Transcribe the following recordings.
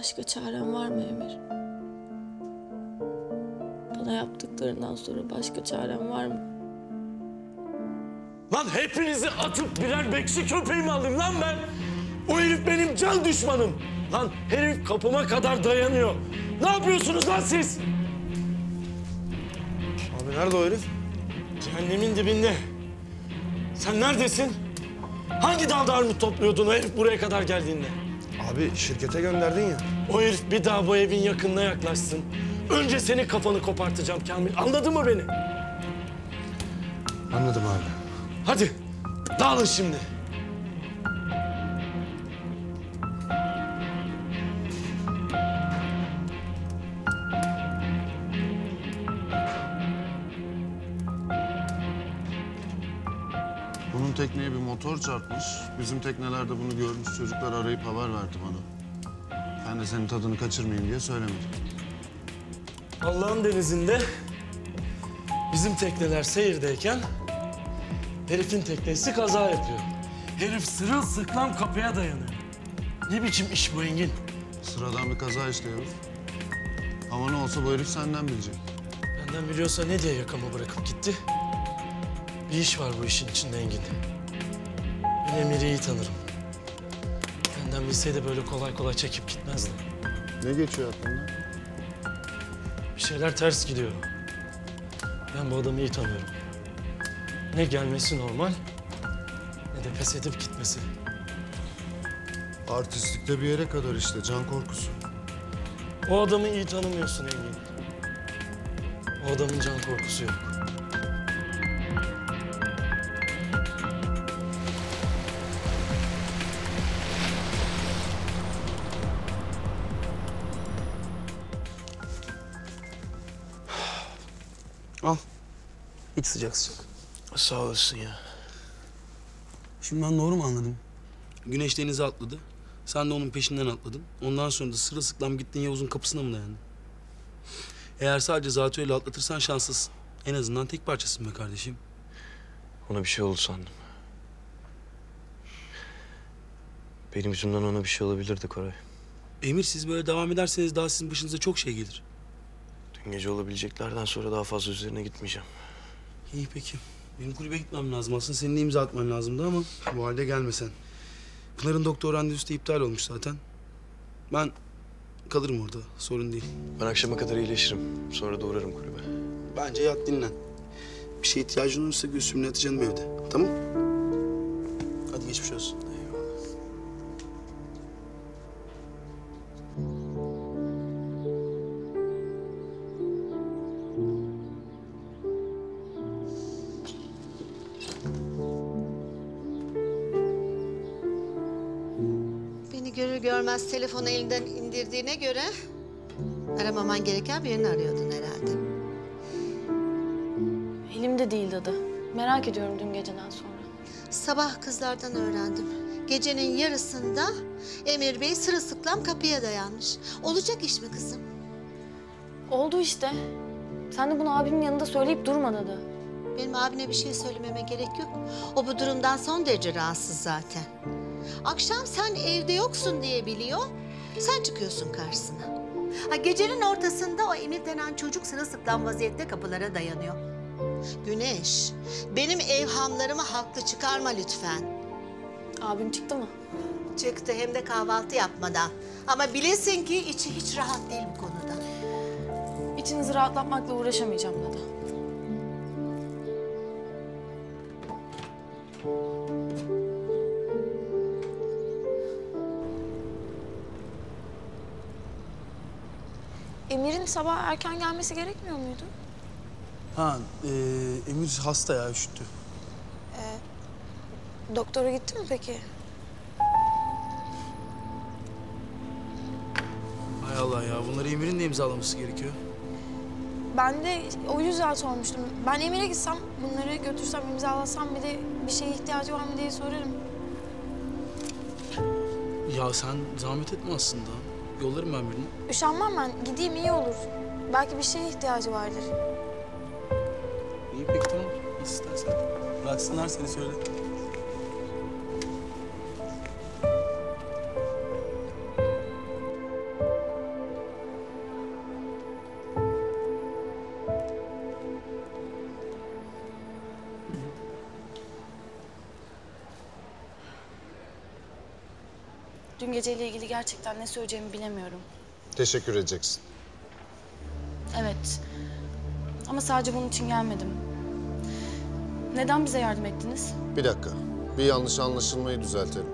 Başka çarem var mı Emir? Bana yaptıklarından sonra başka çarem var mı? Lan hepinizi atıp birer bekçi köpeği mi aldım lan ben? O herif benim can düşmanım. Lan herif kapıma kadar dayanıyor. Ne yapıyorsunuz lan siz? Abi nerede o herif? Cehennemin dibinde. Sen neredesin? Hangi dalda armut topluyordun o herif buraya kadar geldiğinde? Abi şirkete gönderdin ya. O herif bir daha bu evin yakınına yaklaşsın. Önce senin kafanı kopartacağım Kamil. Anladın mı beni? Anladım abi. Hadi dağılın şimdi. Bunun tekneye bir motor çarpmış. Bizim teknelerde bunu görmüş çocuklar arayıp haber verdi bana. Ben de senin tadını kaçırmayayım diye söylemedim. Allah'ın denizinde bizim tekneler seyirdeyken herifin teknesi kaza yapıyor. Herif sırılsıklam kapıya dayanıyor. Ne biçim iş bu Engin? Sıradan bir kaza işte Yavuz. Ama ne olsa bu herif senden bilecek. Benden biliyorsa ne diye yakama bırakıp gitti? Bir iş var bu işin içinde Engin. Ben Emir'i iyi tanırım. Benden bilseydi böyle kolay kolay çekip gitmezdi. Ne geçiyor aklında? Bir şeyler ters gidiyor. Ben bu adamı iyi tanıyorum. Ne gelmesi normal, ne de pes edip gitmesi. Artistlikte bir yere kadar işte, can korkusu. O adamı iyi tanımıyorsun Engin. O adamın can korkusu yok. Al, iç sıcak sıcak. Sağ olasın ya. Şimdi ben doğru mu anladım? Güneş denize atladı. Sen de onun peşinden atladın. Ondan sonra da sırılsıklam gittin Yavuz'un kapısına mı dayandın? Eğer sadece zatı öyle atlatırsan şanslısın. En azından tek parçasın be kardeşim. Ona bir şey oldu sandım. Benim yüzümden ona bir şey olabilirdi Koray. Emir, siz böyle devam ederseniz daha sizin başınıza çok şey gelir. Dün gece olabileceklerden sonra daha fazla üzerine gitmeyeceğim. İyi peki. Benim kulübe gitmem lazım. Aslında senin imza atman lazımdı ama bu halde gelmesen. Pınar'ın doktor randevusu da iptal olmuş zaten. Ben kalırım orada. Sorun değil. Ben akşama kadar iyileşirim. Sonra da uğrarım kulübe. Bence yat dinlen. Bir şeye ihtiyacın olursa Gülsüm'le Hatice'nin evde. Tamam? Hadi geçmiş olsun. Görmez telefonu elinden indirdiğine göre aramaman gereken birini arıyordun herhalde. Elimde değil dadı. Merak ediyorum dün geceden sonra. Sabah kızlardan öğrendim. Gecenin yarısında Emir Bey sırılsıklam kapıya dayanmış. Olacak iş mi kızım? Oldu işte. Sen de bunu abimin yanında söyleyip durma dadı. Benim abine bir şey söylememe gerek yok. O bu durumdan son derece rahatsız zaten. Akşam sen evde yoksun diye biliyor, sen çıkıyorsun karşısına. Ha, gecenin ortasında o Emir denen çocuk sırılsıklam vaziyette kapılara dayanıyor. Güneş, benim evhamlarımı haklı çıkarma lütfen. Abim çıktı mı? Çıktı, hem de kahvaltı yapmadan. Ama bilesin ki içi hiç rahat değil bu konuda. İçinizi rahatlatmakla uğraşamayacağım dedi. Emir'in sabah erken gelmesi gerekmiyor muydu? Ha, Emir hasta ya, üşüttü. Doktora gitti mi peki? Hay Allah ya, bunları Emir'in de imzalaması gerekiyor. Ben de o yüzden sormuştum. Ben Emir'e gitsem, bunları götürsem, imzalasam bir de bir şeye ihtiyacı var mı diye sorarım. Ya sen zahmet etme aslında. Yollarım ben birini. Üşenmem ben. Gideyim, iyi olur. Belki bir şeye ihtiyacı vardır. İyi peki, tamam. Nasıl istersen. Bıraksınlar seni, söyle. Dün geceyle ilgili gerçekten ne söyleyeceğimi bilemiyorum. Teşekkür edeceksin. Evet. Ama sadece bunun için gelmedim. Neden bize yardım ettiniz? Bir dakika. Bir yanlış anlaşılmayı düzeltelim.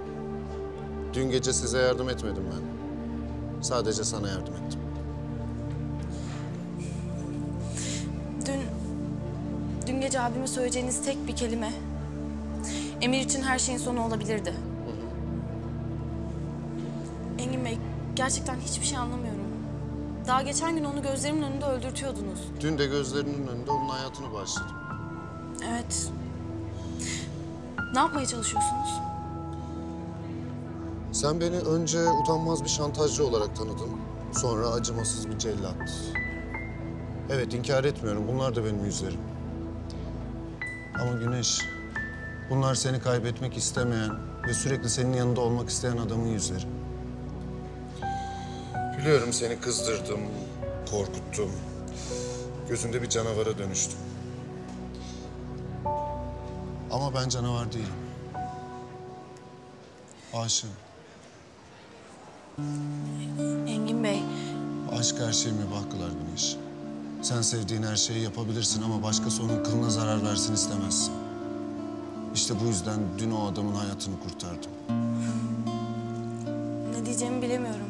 Dün gece size yardım etmedim ben. Sadece sana yardım ettim. Dün gece abime söyleyeceğiniz tek bir kelime Emir için her şeyin sonu olabilirdi. Engin Bey, gerçekten hiçbir şey anlamıyorum. Daha geçen gün onu gözlerimin önünde öldürtüyordunuz. Dün de gözlerinin önünde onun hayatını bağışladım. Evet. Ne yapmaya çalışıyorsunuz? Sen beni önce utanmaz bir şantajcı olarak tanıdın. Sonra acımasız bir cellat. Evet, inkar etmiyorum. Bunlar da benim yüzlerim. Ama Güneş, bunlar seni kaybetmek istemeyen ve sürekli senin yanında olmak isteyen adamın yüzleri. Biliyorum seni kızdırdım, korkuttum. Gözünde bir canavara dönüştüm. Ama ben canavar değilim. Aşığım. Engin Bey. Aşk her şeye mübahkılar Güneş. Sen sevdiğin her şeyi yapabilirsin ama başkası onun kılına zarar versin istemezsin. İşte bu yüzden dün o adamın hayatını kurtardım. Ne diyeceğimi bilemiyorum.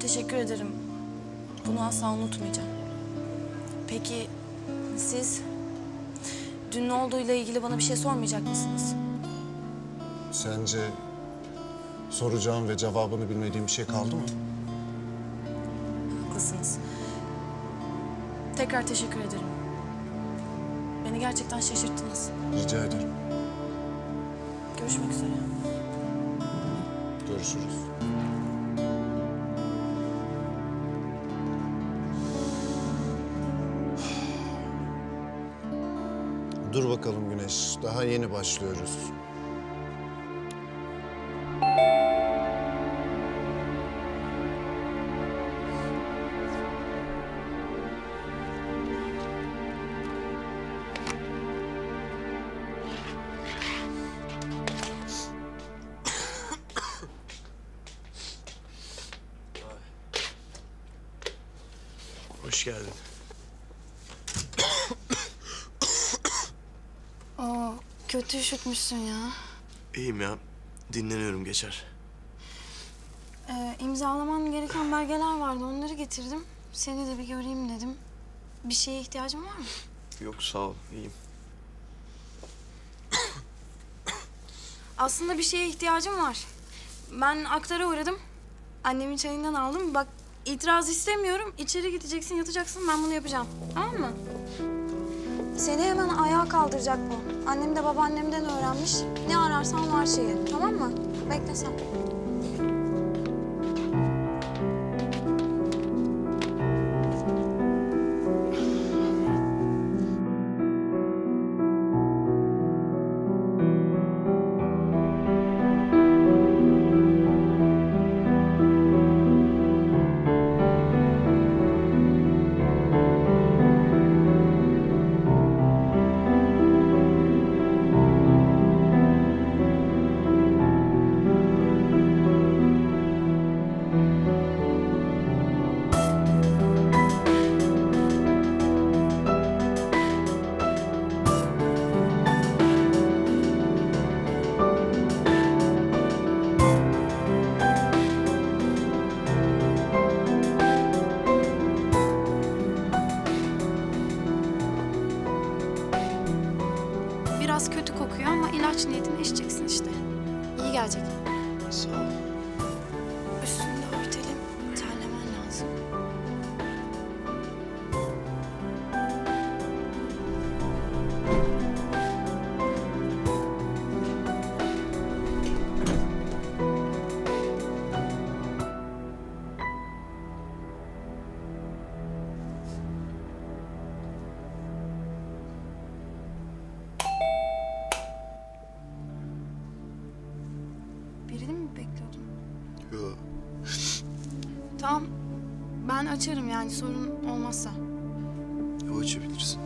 Teşekkür ederim. Bunu asla unutmayacağım. Peki siz dün ne olduğuyla ilgili bana bir şey sormayacak mısınız? Sence soracağım ve cevabını bilmediğim bir şey kaldı mı? Haklısınız. Tekrar teşekkür ederim. Beni gerçekten şaşırttınız. Rica ederim. Görüşmek üzere. Görüşürüz. Dur bakalım Güneş, daha yeni başlıyoruz. Hoş geldin. Oo, kötü üşütmüşsün ya. İyiyim ya. Dinleniyorum, geçer. İmzalamam gereken belgeler vardı. Onları getirdim. Seni de bir göreyim dedim. Bir şeye ihtiyacın var mı? Yok, sağ ol. İyiyim. Aslında bir şeye ihtiyacım var. Ben aktara uğradım. Annemin çayından aldım. Bak, İtiraz istemiyorum. İçeri gideceksin, yatacaksın. Ben bunu yapacağım. Tamam mı? Seni hemen ayağa kaldıracak bu. Annem de babaannemden öğrenmiş. Ne ararsan var şeyi. Tamam mı? Bekle sen. Açarım yani, sorun olmazsa. O açabilirsin.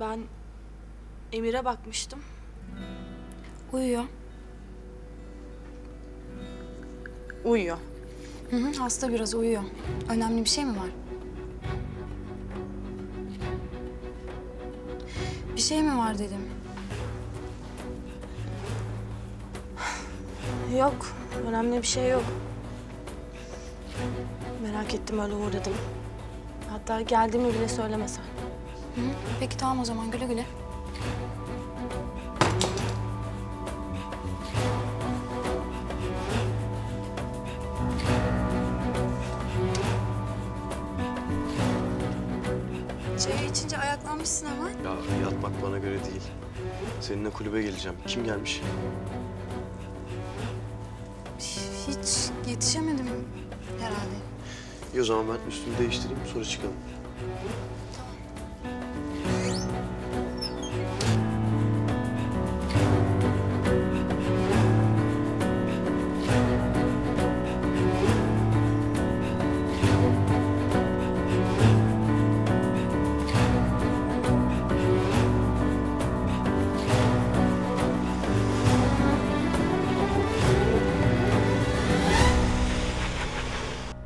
Ben Emir'e bakmıştım. Uyuyor. Uyuyor. Hı, hasta biraz, uyuyor. Önemli bir şey mi var? Bir şey mi var dedim. Yok, önemli bir şey yok. Merak ettim, öyle uğradım. Hatta geldiğimi bile söylemesen. Hı, peki tamam o zaman, güle güle. Çayı içince ayaklanmışsın ama. Ya yatmak bana göre değil. Seninle kulübe geleceğim. Kim gelmiş? Hiç yetişemedim herhalde. İyi o zaman ben üstümü değiştireyim, sonra çıkalım.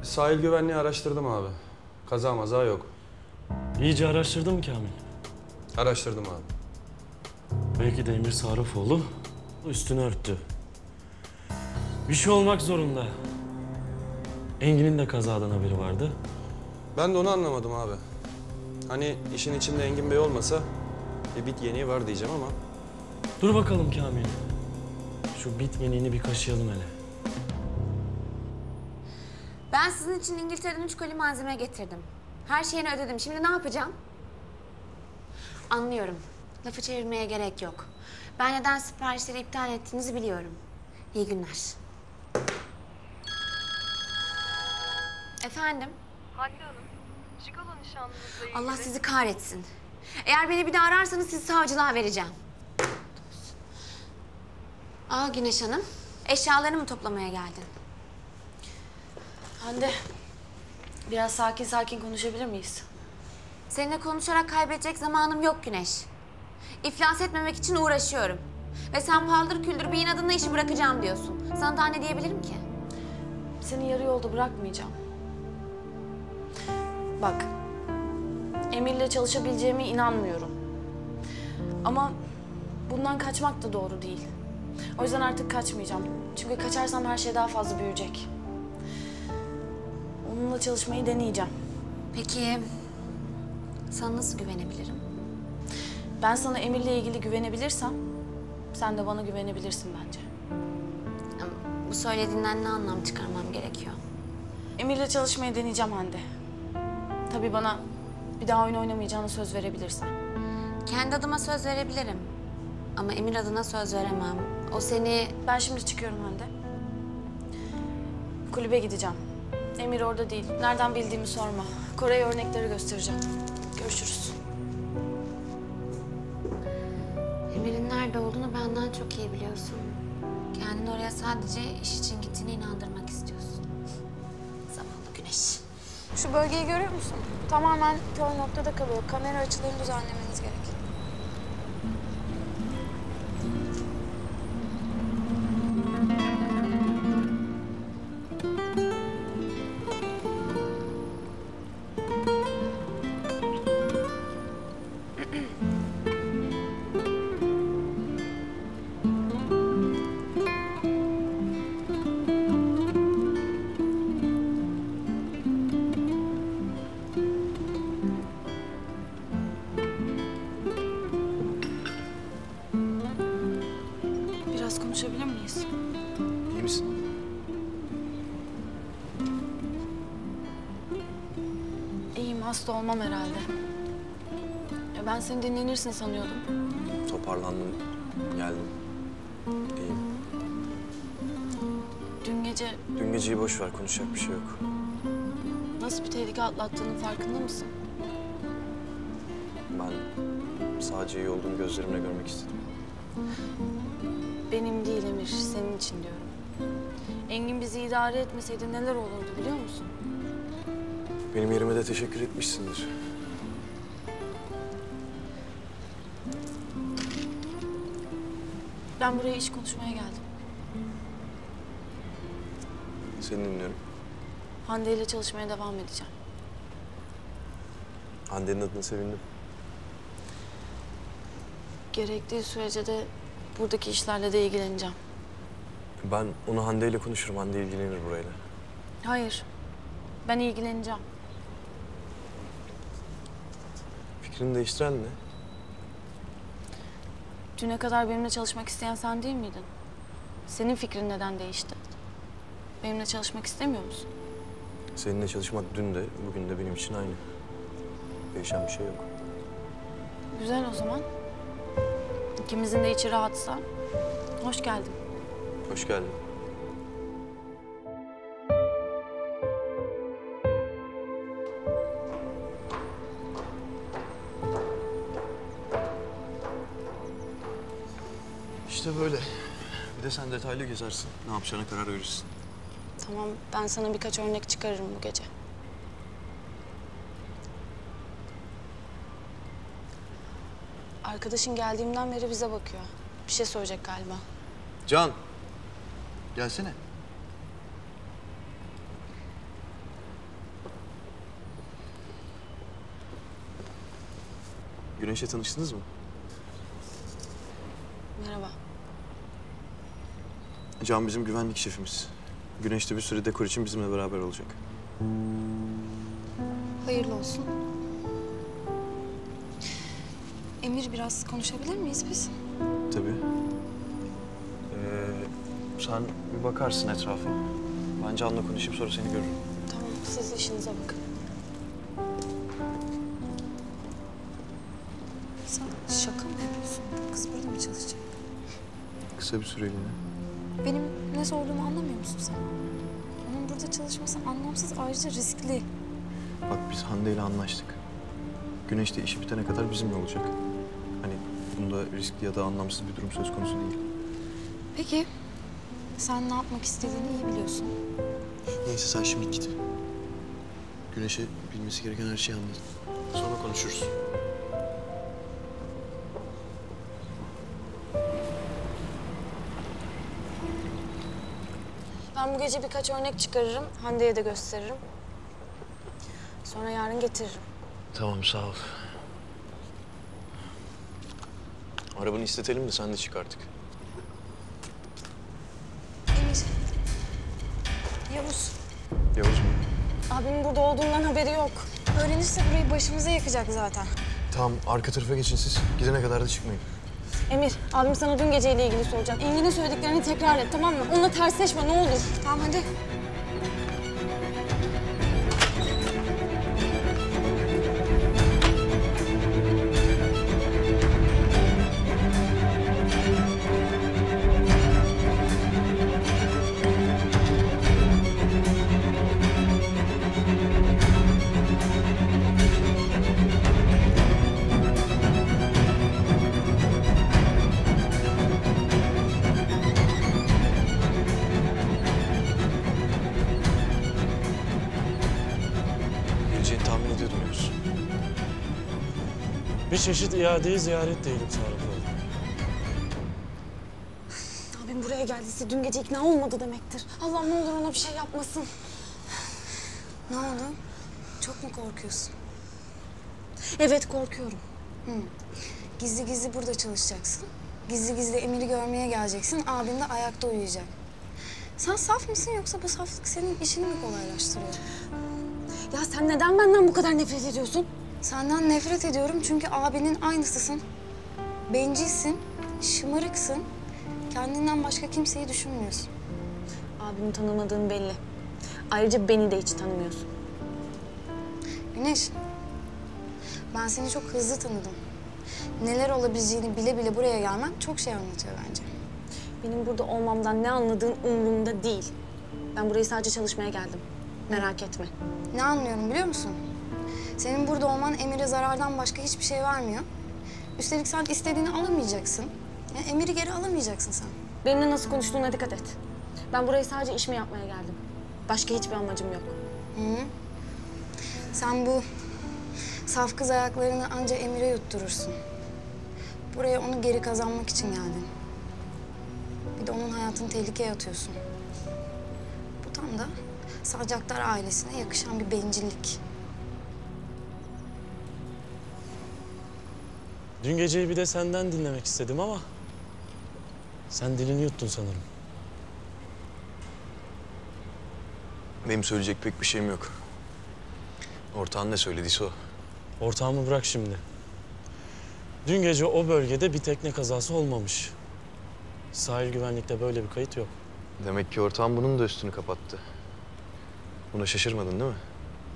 Sahil güvenliği araştırdım abi. Kaza maza yok. İyice araştırdın mı Kamil? Araştırdım abi. Belki de Emir Sarrafoğlu üstünü örttü. Bir şey olmak zorunda. Engin'in de kazadan haberi vardı. Ben de onu anlamadım abi. Hani işin içinde Engin Bey olmasa bit yeniği var diyeceğim ama. Dur bakalım Kamil. Şu bit yeniğini bir kaşıyalım hele. Ben sizin için İngiltere'den 3 koli malzeme getirdim. Her şeyini ödedim. Şimdi ne yapacağım? Anlıyorum. Lafı çevirmeye gerek yok. Ben neden siparişleri iptal ettiğinizi biliyorum. İyi günler. Efendim? Hande Hanım, Chicago nişanlınızla ilgili... Allah sizi kahretsin. Eğer beni bir daha ararsanız sizi savcılığa vereceğim. Aa Güneş Hanım, eşyalarını mı toplamaya geldin? Hande, biraz sakin sakin konuşabilir miyiz? Seninle konuşarak kaybedecek zamanım yok Güneş. İflas etmemek için uğraşıyorum. Ve sen paldır küldür bir inadınla işi bırakacağım diyorsun. Sana daha ne diyebilirim ki? Seni yarı yolda bırakmayacağım. Bak, Emir'le çalışabileceğime inanmıyorum. Ama bundan kaçmak da doğru değil. O yüzden artık kaçmayacağım. Çünkü kaçarsam her şey daha fazla büyüyecek. Onunla çalışmayı deneyeceğim. Peki, sana nasıl güvenebilirim? Ben sana Emir'le ilgili güvenebilirsem, sen de bana güvenebilirsin bence. Bu söylediğinden ne anlam çıkarmam gerekiyor? Emir'le çalışmayı deneyeceğim Hande. Tabii bana bir daha oyun oynamayacağına söz verebilirsen. Kendi adıma söz verebilirim. Ama Emir adına söz veremem. O seni... Ben şimdi çıkıyorum Hande. Kulübe gideceğim. Emir orada değil. Nereden bildiğimi sorma. Koray'a örnekleri göstereceğim. Görüşürüz. Emir'in nerede olduğunu benden çok iyi biliyorsun. Kendini oraya sadece iş için gittiğine inandırmak istiyorsun. Zavallı Güneş. Şu bölgeyi görüyor musun? Tamamen kör noktada kalıyor. Kamera açılarını düzenlemeniz gerekiyor. Hasta olmam herhalde. Ben seni dinlenirsin sanıyordum. Toparlandım, geldim. İyiyim. Dün gece... Dün geceyi boş ver, konuşacak bir şey yok. Nasıl bir tehlike atlattığının farkında mısın? Ben sadece iyi olduğumu gözlerimle görmek istedim. Benim değil Emir, senin için diyorum. Engin bizi idare etmeseydi neler olurdu biliyor musun? Benim yerime de teşekkür etmişsindir. Ben buraya iş konuşmaya geldim. Seni dinliyorum. Hande ile çalışmaya devam edeceğim. Hande'nin adına sevindim. Gerektiği sürece de buradaki işlerle de ilgileneceğim. Ben onu Hande ile konuşurum. Hande ilgilenir burayla. Hayır. Ben ilgileneceğim. Fikrini değiştiren ne? Düne kadar benimle çalışmak isteyen sen değil miydin? Senin fikrin neden değişti? Benimle çalışmak istemiyor musun? Seninle çalışmak dün de, bugün de benim için aynı. Değişen bir şey yok. Güzel o zaman. İkimizin de içi rahatsa. Hoş geldin. Hoş geldin. İşte böyle. Bir de sen detaylı gezersin. Ne yapacağına karar verirsin. Tamam, ben sana birkaç örnek çıkarırım bu gece. Arkadaşın geldiğimden beri bize bakıyor. Bir şey söyleyecek galiba. Can, gelsene. Güneş'le tanıştınız mı? Merhaba. Can bizim güvenlik şefimiz. Güneş de bir süre dekor için bizimle beraber olacak. Hayırlı olsun. Emir, biraz konuşabilir miyiz biz? Tabii. Sen bir bakarsın etrafa. Ben Can'la konuşup sonra seni görürüm. Tamam, siz işinize bakın. Sen şaka mı yapıyorsun? Kız burada mı çalışacak? Kısa bir süreliğine. Benim ne sorduğumu anlamıyor musun sen? Onun burada çalışması anlamsız, ayrıca riskli. Bak, biz Hande ile anlaştık. Güneş de işi bitene kadar bizimle olacak. Hani bunda riskli ya da anlamsız bir durum söz konusu değil. Peki. Sen ne yapmak istediğini iyi biliyorsun. Neyse, sen şimdi git. Güneş'e bilmesi gereken her şeyi anlat. Sonra konuşuruz. Ben bu gece birkaç örnek çıkarırım. Hande'ye de gösteririm. Sonra yarın getiririm. Tamam, sağ ol. Arabanı istetelim de sen de çık artık. Yavuz. Yavuz mu? Abimin burada olduğundan haberi yok. Öğrenirse burayı başımıza yakacak zaten. Tamam, arka tarafa geçin siz. Gidene kadar da çıkmayın. Emir, abim sana dün geceyle ilgili soracak. Engin'in söylediklerini tekrar et, tamam mı? Onunla tersleşme, ne olur. Tamam, hadi. Bir çeşit iadeyi ziyaret değilim Sarrafoğlu. Abim buraya geldiyse dün gece ikna olmadı demektir. Allah ne olur ona bir şey yapmasın. Ne oldu? Çok mu korkuyorsun? Evet, korkuyorum. Hı. Gizli gizli burada çalışacaksın. Gizli gizli Emir'i görmeye geleceksin. Abim de ayakta uyuyacak. Sen saf mısın, yoksa bu saflık senin işini mi kolaylaştırıyor? Ya sen neden benden bu kadar nefret ediyorsun? Senden nefret ediyorum çünkü abinin aynısısın. Bencilsin, şımarıksın. Kendinden başka kimseyi düşünmüyorsun. Abimi tanımadığın belli. Ayrıca beni de hiç tanımıyorsun. Güneş, ben seni çok hızlı tanıdım. Neler olabileceğini bile bile buraya gelmen çok şey anlatıyor bence. Benim burada olmamdan ne anladığın umurumda değil. Ben buraya sadece çalışmaya geldim. Merak etme. Ne anlıyorum biliyor musun? Senin burada olman Emir'e zarardan başka hiçbir şey vermiyor. Üstelik sen istediğini alamayacaksın. Yani Emir'i geri alamayacaksın sen. Benimle nasıl konuştuğuna dikkat et. Ben buraya sadece işimi yapmaya geldim. Başka hiçbir amacım yok. Hı. Sen bu saf kız ayaklarını ancak Emir'e yutturursun. Buraya onu geri kazanmak için geldin. Bir de onun hayatını tehlikeye atıyorsun. Bu tam da Sarcaktar ailesine yakışan bir bencillik. Dün geceyi bir de senden dinlemek istedim ama sen dilini yuttun sanırım. Benim söyleyecek pek bir şeyim yok. Ortağın ne söylediyse o. Ortağımı bırak şimdi. Dün gece o bölgede bir tekne kazası olmamış. Sahil güvenlikte böyle bir kayıt yok. Demek ki ortağım bunun da üstünü kapattı. Buna şaşırmadın değil mi?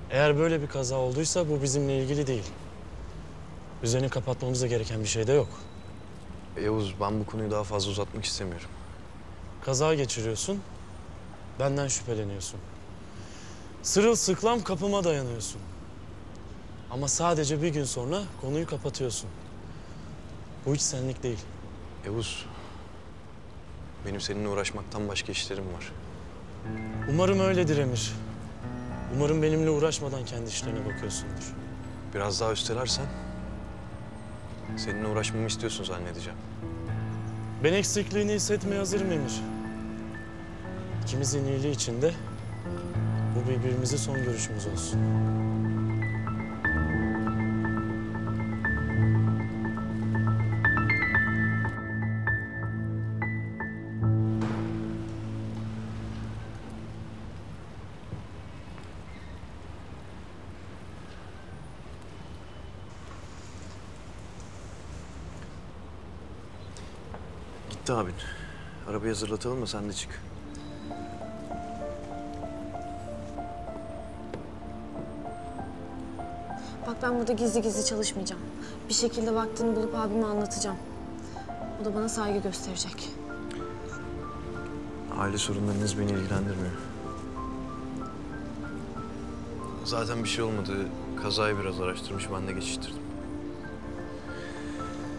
Eğer böyle bir kaza olduysa bu bizimle ilgili değil. Üzerini kapatmamız da gereken bir şey de yok. Yavuz, ben bu konuyu daha fazla uzatmak istemiyorum. Kaza geçiriyorsun, benden şüpheleniyorsun. Sırılsıklam kapıma dayanıyorsun. Ama sadece bir gün sonra konuyu kapatıyorsun. Bu hiç senlik değil. Yavuz, benim seninle uğraşmaktan başka işlerim var. Umarım öyledir Emir. Umarım benimle uğraşmadan kendi işlerine bakıyorsundur. Biraz daha üstelersen seninle uğraşmamı istiyorsun zannedeceğim. Ben eksikliğini hissetmeye hazırım Emir. İkimizin iyiliği için de bu birbirimize son görüşümüz olsun. Gitti abin. Arabayı hazırlatalım da sen de çık. Bak ben burada gizli gizli çalışmayacağım. Bir şekilde vaktini bulup abime anlatacağım. O da bana saygı gösterecek. Aile sorunlarınız beni ilgilendirmiyor. Zaten bir şey olmadı. Kazayı biraz araştırmış, ben de geçiştirdim.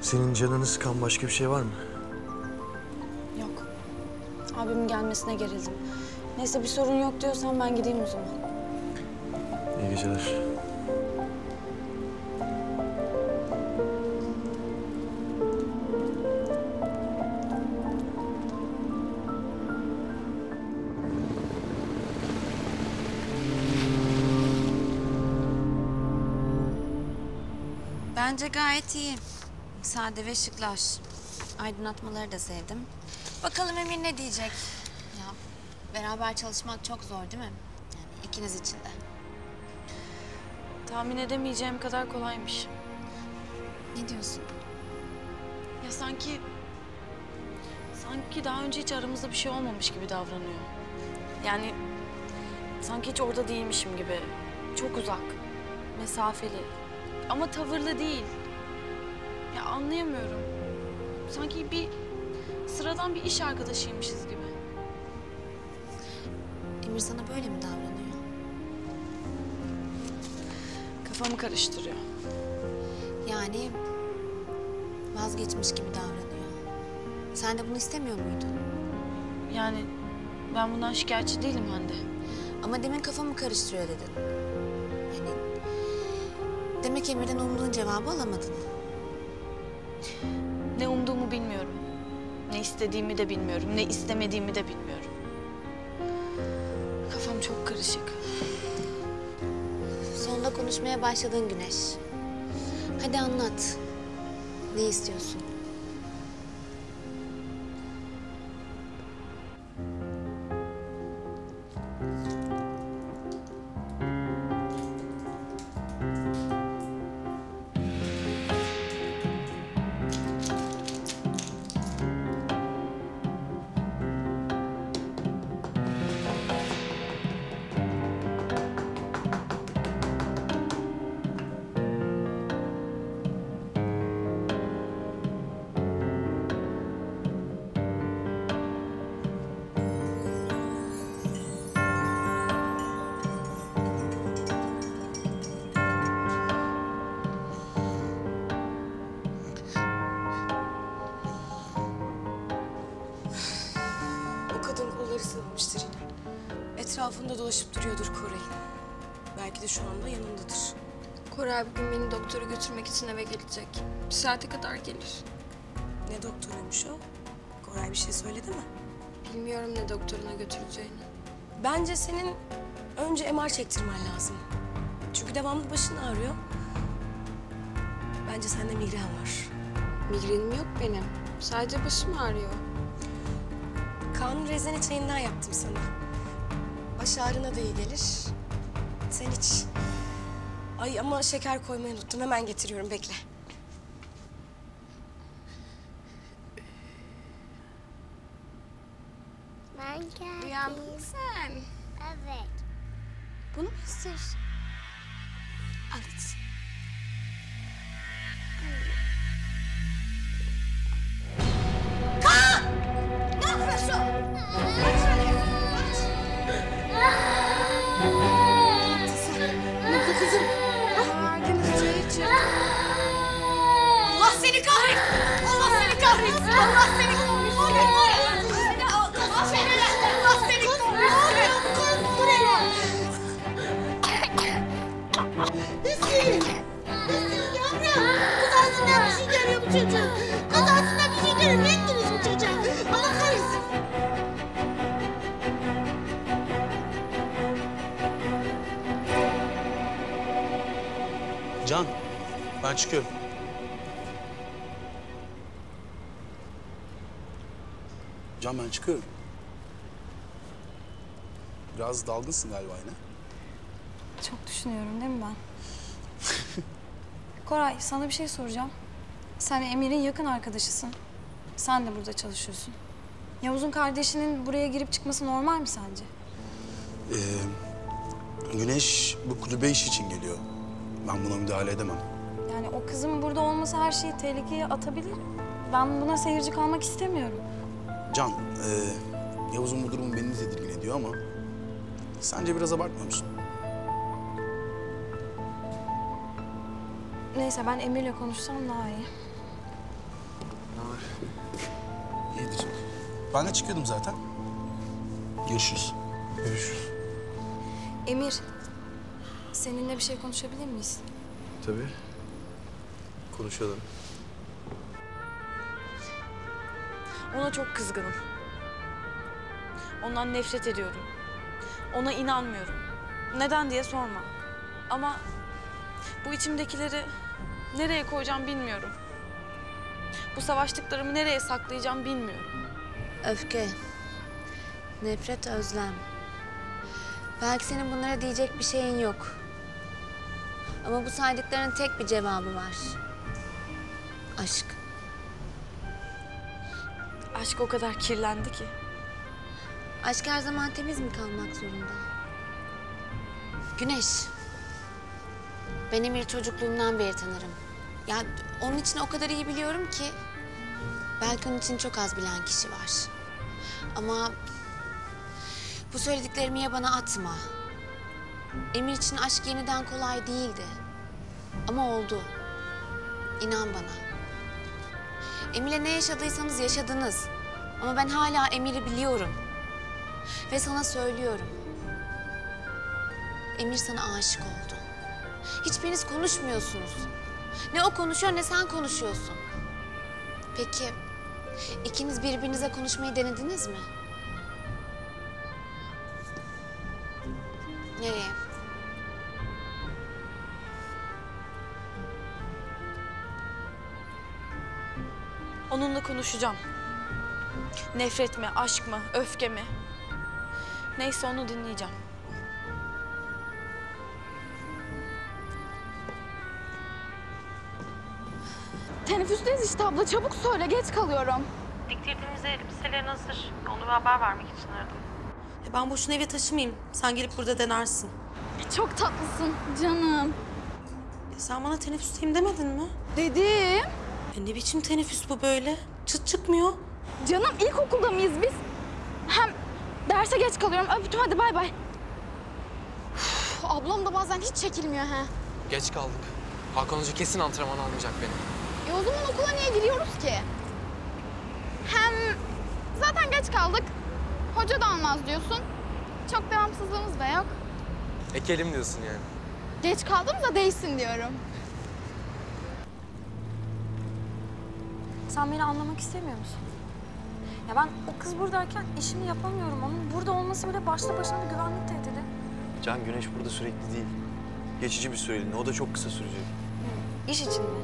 Senin canını sıkan başka bir şey var mı? Yok. Abimin gelmesine gerildim. Neyse bir sorun yok diyorsan ben gideyim o zaman. İyi geceler. Bence gayet iyi. Sade ve şıklar. Aydınlatmaları da sevdim. Bakalım Emir ne diyecek? Ya beraber çalışmak çok zor değil mi? Yani ikiniz için de. Tahmin edemeyeceğim kadar kolaymış. Ne diyorsun? Ya sanki daha önce hiç aramızda bir şey olmamış gibi davranıyor. Yani sanki hiç orada değilmişim gibi. Çok uzak, mesafeli. Ama tavırlı değil. Ya anlayamıyorum. Sanki bir sıradan bir iş arkadaşıymışız gibi. Emir sana böyle mi davranıyor? Kafamı karıştırıyor. Yani vazgeçmiş gibi davranıyor. Sen de bunu istemiyor muydun? Yani ben bundan şikayetçi değilim Hande. Ama demin kafamı karıştırıyor dedin. Demek Emir'den umduğun cevabı alamadın. Ne umduğumu bilmiyorum. Ne istediğimi de bilmiyorum. Ne istemediğimi de bilmiyorum. Kafam çok karışık. Sonunda konuşmaya başladın Güneş. Hadi anlat. Ne istiyorsun? Etrafında dolaşıp duruyordur Koray'ın. Belki de şu anda yanındadır. Koray bugün beni doktora götürmek için eve gelecek. Bir saate kadar gelir. Ne doktoruymuş o? Koray bir şey söyledi mi? Bilmiyorum ne doktoruna götüreceğini. Bence senin önce MR çektirmen lazım. Çünkü devamlı başın ağrıyor. Bence sende migren var. Migrenim yok benim. Sadece başım ağrıyor. Kaan'ın rezene çayından yaptım sana. Baş ağrına da iyi gelir. Sen iç. Ay ama şeker koymayı unuttum. Hemen getiriyorum. Bekle. Ben geldim. Uyandın mı sen? Evet. Bunu mu istiyorsun? Al iç. Kaan! Ne yapıyorsun? Aç şöyle. Aç. Mutlu kızım. Ağrını çayır çırp. Allah seni kahretsin. Allah seni kahretsin. Allah seni kahretsin. Hüseyin! Hüseyin yavrum! Kazasından bir şey görüyor bu çocuğu. Kazasından bir şey görüyor. Ne ettiniz bu çocuğa? Allah kahretsin. Can, ben çıkıyorum. Can, ben çıkıyorum. Biraz dalgınsın galiba yine. Çok düşünüyorum değil mi ben? Koray, sana bir şey soracağım. Sen Emir'in yakın arkadaşısın. Sen de burada çalışıyorsun. Yavuz'un kardeşinin buraya girip çıkması normal mi sence? Güneş bu kulübe iş için geliyor. Ben buna müdahale edemem. Yani o kızın burada olması her şeyi tehlikeye atabilir. Ben buna seyirci kalmak istemiyorum. Can, Yavuz'un bu durumu beni tedirgin ediyor ama... Sence biraz abartmıyor musun? Neyse, ben Emir'le konuşsam daha iyi. İyidir. Ben de çıkıyordum zaten. Görüşürüz. Görüşürüz. Emir, seninle bir şey konuşabilir miyiz? Tabii. Konuşalım. Ona çok kızgınım. Ondan nefret ediyorum. Ona inanmıyorum. Neden diye sorma. Ama... Bu içimdekileri nereye koyacağım bilmiyorum. Bu savaştıklarımı nereye saklayacağım bilmiyorum. Öfke, nefret, özlem. Belki senin bunlara diyecek bir şeyin yok. Ama bu saydıklarının tek bir cevabı var. Aşk. Aşk o kadar kirlendi ki. Aşk her zaman temiz mi kalmak zorunda? Güneş. Ben Emir'i çocukluğumdan beri tanırım. Ya onun için o kadar iyi biliyorum ki... Belki onun için çok az bilen kişi var. Ama... Bu söylediklerimi ya bana atma. Emir için aşk yeniden kolay değildi. Ama oldu. İnan bana. Emir'le ne yaşadıysanız yaşadınız. Ama ben hala Emir'i biliyorum. Ve sana söylüyorum. Emir sana aşık oldu. Hiçbiriniz konuşmuyorsunuz. Ne o konuşuyor ne sen konuşuyorsun. Peki ikiniz birbirinize konuşmayı denediniz mi? Nereye? Onunla konuşacağım. Nefret mi, aşk mı, öfke mi? Neyse onu dinleyeceğim. Teneffüsteyiz işte abla. Çabuk söyle. Geç kalıyorum. Diktirdiğimiz elbiselerin hazır. Onu bir haber vermek için aradım. Ben boşuna eve taşımayayım. Sen gelip burada denersin. Çok tatlısın canım. Sen bana teneffüsteyim demedin mi? Dedim. Ne biçim teneffüs bu böyle? Çıt çıkmıyor. Canım ilkokulda mıyız biz? Hem derse geç kalıyorum. Öptüm hadi bay bay. Uf, ablam da bazen hiç çekilmiyor he. Geç kaldık. Hakan Hoca kesin antrenman almayacak beni. O zaman okula niye giriyoruz ki? Hem zaten geç kaldık. Hoca da almaz diyorsun. Çok devamsızlığımız da yok. Ekelim diyorsun yani. Geç kaldım da değilsin diyorum. Sen beni anlamak istemiyor musun? Ya ben o kız buradayken işimi yapamıyorum. Onun burada olması bile başlı başına bir güvenlik tehdidi. Can, Güneş burada sürekli değil. Geçici bir süreliğine. O da çok kısa sürecek. Hı. İş için mi?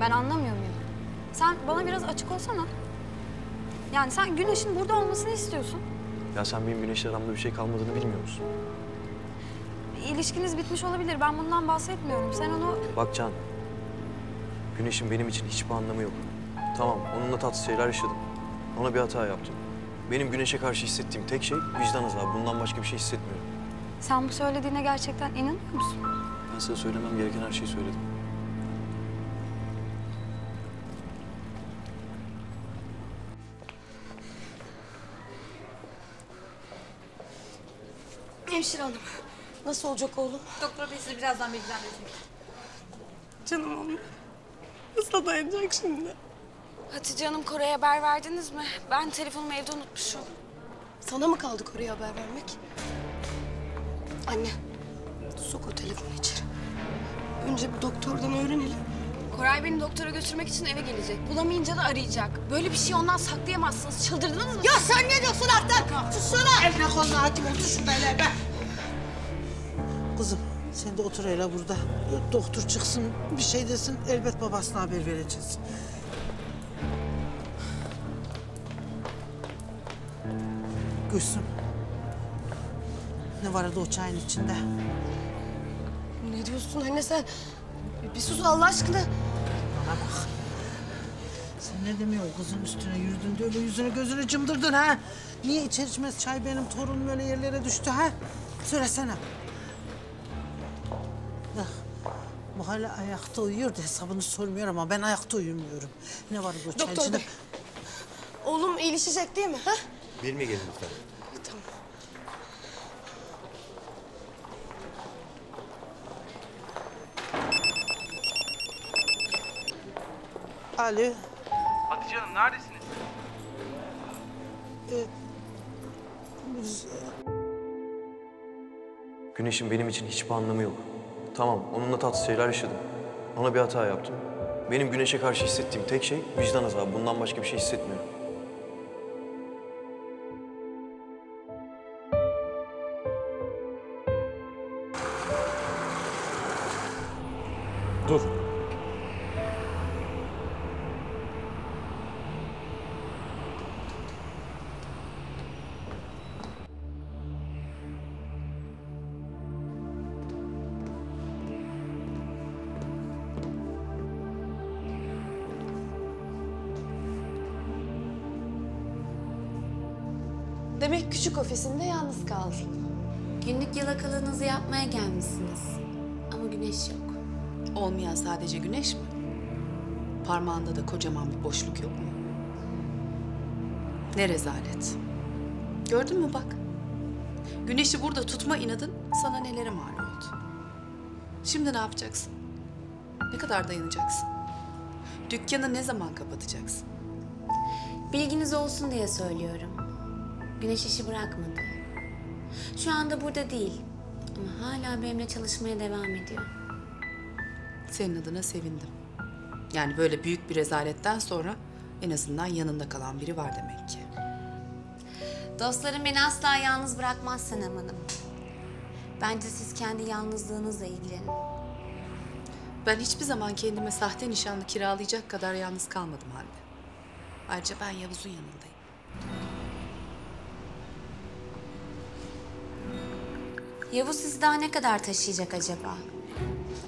Ben anlamıyor muyum? Sen bana biraz açık olsana. Yani sen Güneş'in burada olmasını istiyorsun. Ya sen benim Güneş'le aramda bir şey kalmadığını bilmiyor musun? İlişkiniz bitmiş olabilir. Ben bundan bahsetmiyorum. Sen onu... Bak Can, Güneş'in benim için hiçbir anlamı yok. Tamam, onunla tatsız şeyler yaşadım. Ona bir hata yaptım. Benim Güneş'e karşı hissettiğim tek şey vicdan azabı. Bundan başka bir şey hissetmiyorum. Sen bu söylediğine gerçekten inanmıyor musun? Ben sana söylemem gereken her şeyi söyledim. Hemşire hanım, nasıl olacak oğlum? Doktor bey sizi birazdan bilgilendirecek. Canım oğlum, nasıl dayanacak şimdi? Hatice hanım, Koray'a haber verdiniz mi? Ben telefonumu evde unutmuşum. Sana mı kaldı Koray'a haber vermek? Anne, sok o telefonu içeri. Önce bir doktordan öğrenelim. Koray beni doktora götürmek için eve gelecek. Bulamayınca da arayacak. Böyle bir şeyi ondan saklayamazsınız. Çıldırdınız mı? Ya sen ne diyorsun artık? Sussana! Evine koluna hakim otur şurada hele be. Kızım, sen de otur hele burada. Doktor çıksın, bir şey desin. Elbet babasına haber vereceğiz. Gülsüm, ne vardı o çayın içinde? Ne diyorsun anne sen? Bir sus Allah aşkına. Bana bak. Sen ne demiyorsun kızın üstüne yürüdün diye öyle yüzünü gözünü cımdırdın ha? Niye içer içmez çay benim torunum öyle yerlere düştü ha? Söylesene. Bak, bu hala ayakta uyuyor da hesabını sormuyor ama ben ayakta uyumuyorum. Ne var bu çayın içinde? Doktor bey, oğlum iyileşecek değil mi ha? Benimle gelin lütfen. Tamam. Alo. Hatice hanım neredesiniz? Güneş'in benim için hiçbir anlamı yok. Tamam, onunla tatsız şeyler yaşadım. Ona bir hata yaptım. Benim Güneş'e karşı hissettiğim tek şey vicdan azabı. Bundan başka bir şey hissetmiyorum. Dur. Demek küçük ofisinde yalnız kaldın. Günlük yalakalığınızı yapmaya gelmişsiniz. Ama Güneş yok. Olmayan sadece Güneş mi? Parmağında da kocaman bir boşluk yok mu? Ne rezalet. Gördün mü bak? Güneş'i burada tutma inadın sana nelere mal oldu. Şimdi ne yapacaksın? Ne kadar dayanacaksın? Dükkanı ne zaman kapatacaksın? Bilginiz olsun diye söylüyorum. Güneş işi bırakmadı. Şu anda burada değil. Ama hala benimle çalışmaya devam ediyor. Senin adına sevindim. Yani böyle büyük bir rezaletten sonra en azından yanında kalan biri var demek ki. Dostlarım beni asla yalnız bırakmaz Sanem Hanım. Bence siz kendi yalnızlığınızla ilgilenin. Ben hiçbir zaman kendime sahte nişanlı kiralayacak kadar yalnız kalmadım Hande. Ayrıca ben Yavuz'un yanındayım. Yavuz sizi daha ne kadar taşıyacak acaba?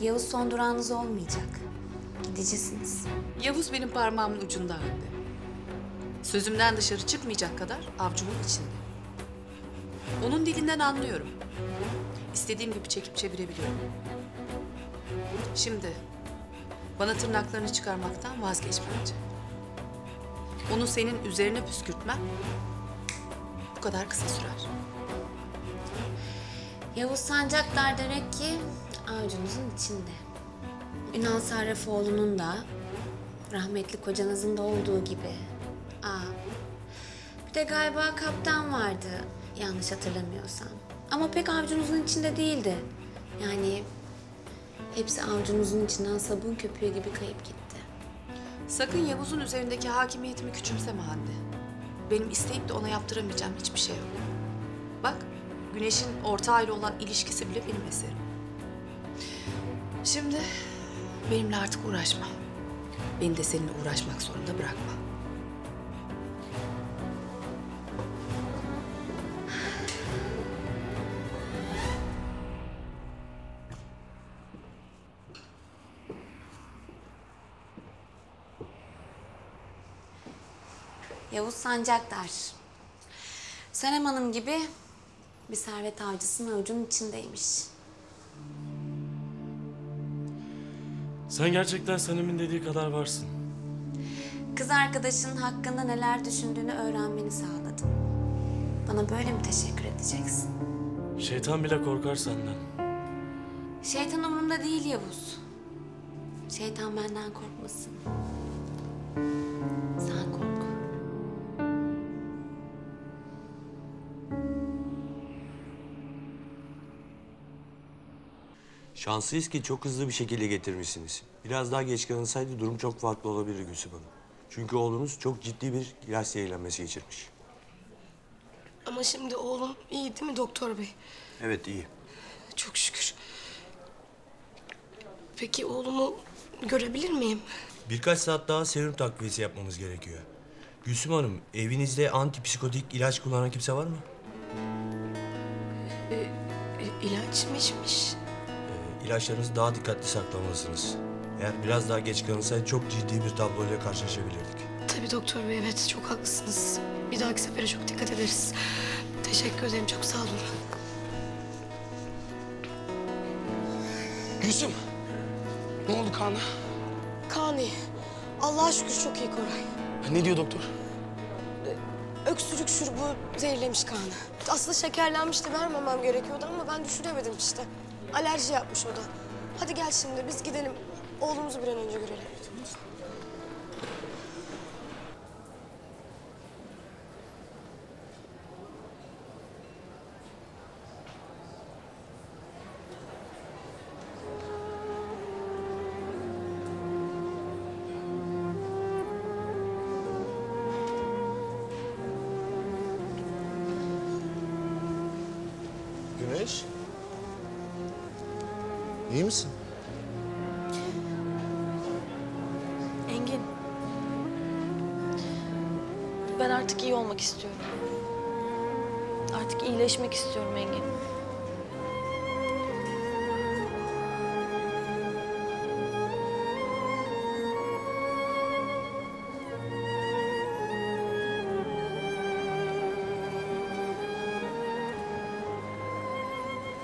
Yavuz son durağınız olmayacak. Gideceksiniz. Yavuz benim parmağımın ucunda Hande. Sözümden dışarı çıkmayacak kadar avcumun içinde. Onun dilinden anlıyorum. İstediğim gibi çekip çevirebiliyorum. Şimdi bana tırnaklarını çıkarmaktan vazgeç bence. Onu senin üzerine püskürtmem bu kadar kısa sürer. Yavuz sancaklar demek ki avucunuzun içinde. Ünal Sarrafoğlu'nun da rahmetli kocanızın da olduğu gibi. Bir de galiba kaptan vardı yanlış hatırlamıyorsam. Ama pek avucunuzun içinde değildi. Yani hepsi avucunuzun içinden sabun köpüğü gibi kayıp gitti. Sakın Yavuz'un üzerindeki hakimiyetimi küçümseme Hande. Benim isteyip de ona yaptıramayacağım hiçbir şey yok. Bak, Güneş'in ortağıyla olan ilişkisi bile benim eserim. Şimdi benimle artık uğraşma. Beni de seninle uğraşmak zorunda bırakma. Yavuz Sancaktar, Sanem Hanım gibi bir servet avcısının avucunun içindeymiş. Sen gerçekten Sanem'in dediği kadar varsın. Kız arkadaşının hakkında neler düşündüğünü öğrenmeni sağladım. Bana böyle mi teşekkür edeceksin? Şeytan bile korkar senden. Şeytan umurumda değil Yavuz. Şeytan benden korkmasın. Sen kork. Şanslıyız ki çok hızlı bir şekilde getirmişsiniz. Biraz daha geç kalınsaydı durum çok farklı olabilir Gülsüm Hanım. Çünkü oğlunuz çok ciddi bir ilaç zehirlenmesi geçirmiş. Ama şimdi oğlum iyi değil mi doktor bey? Evet iyi. Çok şükür. Peki oğlumu görebilir miyim? Birkaç saat daha serum takviyesi yapmamız gerekiyor. Gülsüm Hanım, evinizde antipsikotik ilaç kullanan kimse var mı? İlaç mı içmiş? İlaçlarınızı daha dikkatli saklamalısınız. Eğer biraz daha geç kalırsa çok ciddi bir tabloyla karşılaşabilirdik. Tabii doktor bey, evet çok haklısınız. Bir dahaki sefere çok dikkat ederiz. Teşekkür ederim, çok sağ olun. Gülsüm, ne oldu Kaan'a? Kaan iyi. Allah'a şükür çok iyi Koray. Ha, ne diyor doktor? Öksürük şurubu zehirlemiş Kaan'ı. Aslında şekerlenmişti, vermemem gerekiyordu ama ben düşüremedim işte. Alerji yapmış o da. Hadi gel şimdi biz gidelim. Oğlumuzu bir an önce görelim. Güneş. İyi misin? Engin. Ben artık iyi olmak istiyorum. Artık iyileşmek istiyorum Engin.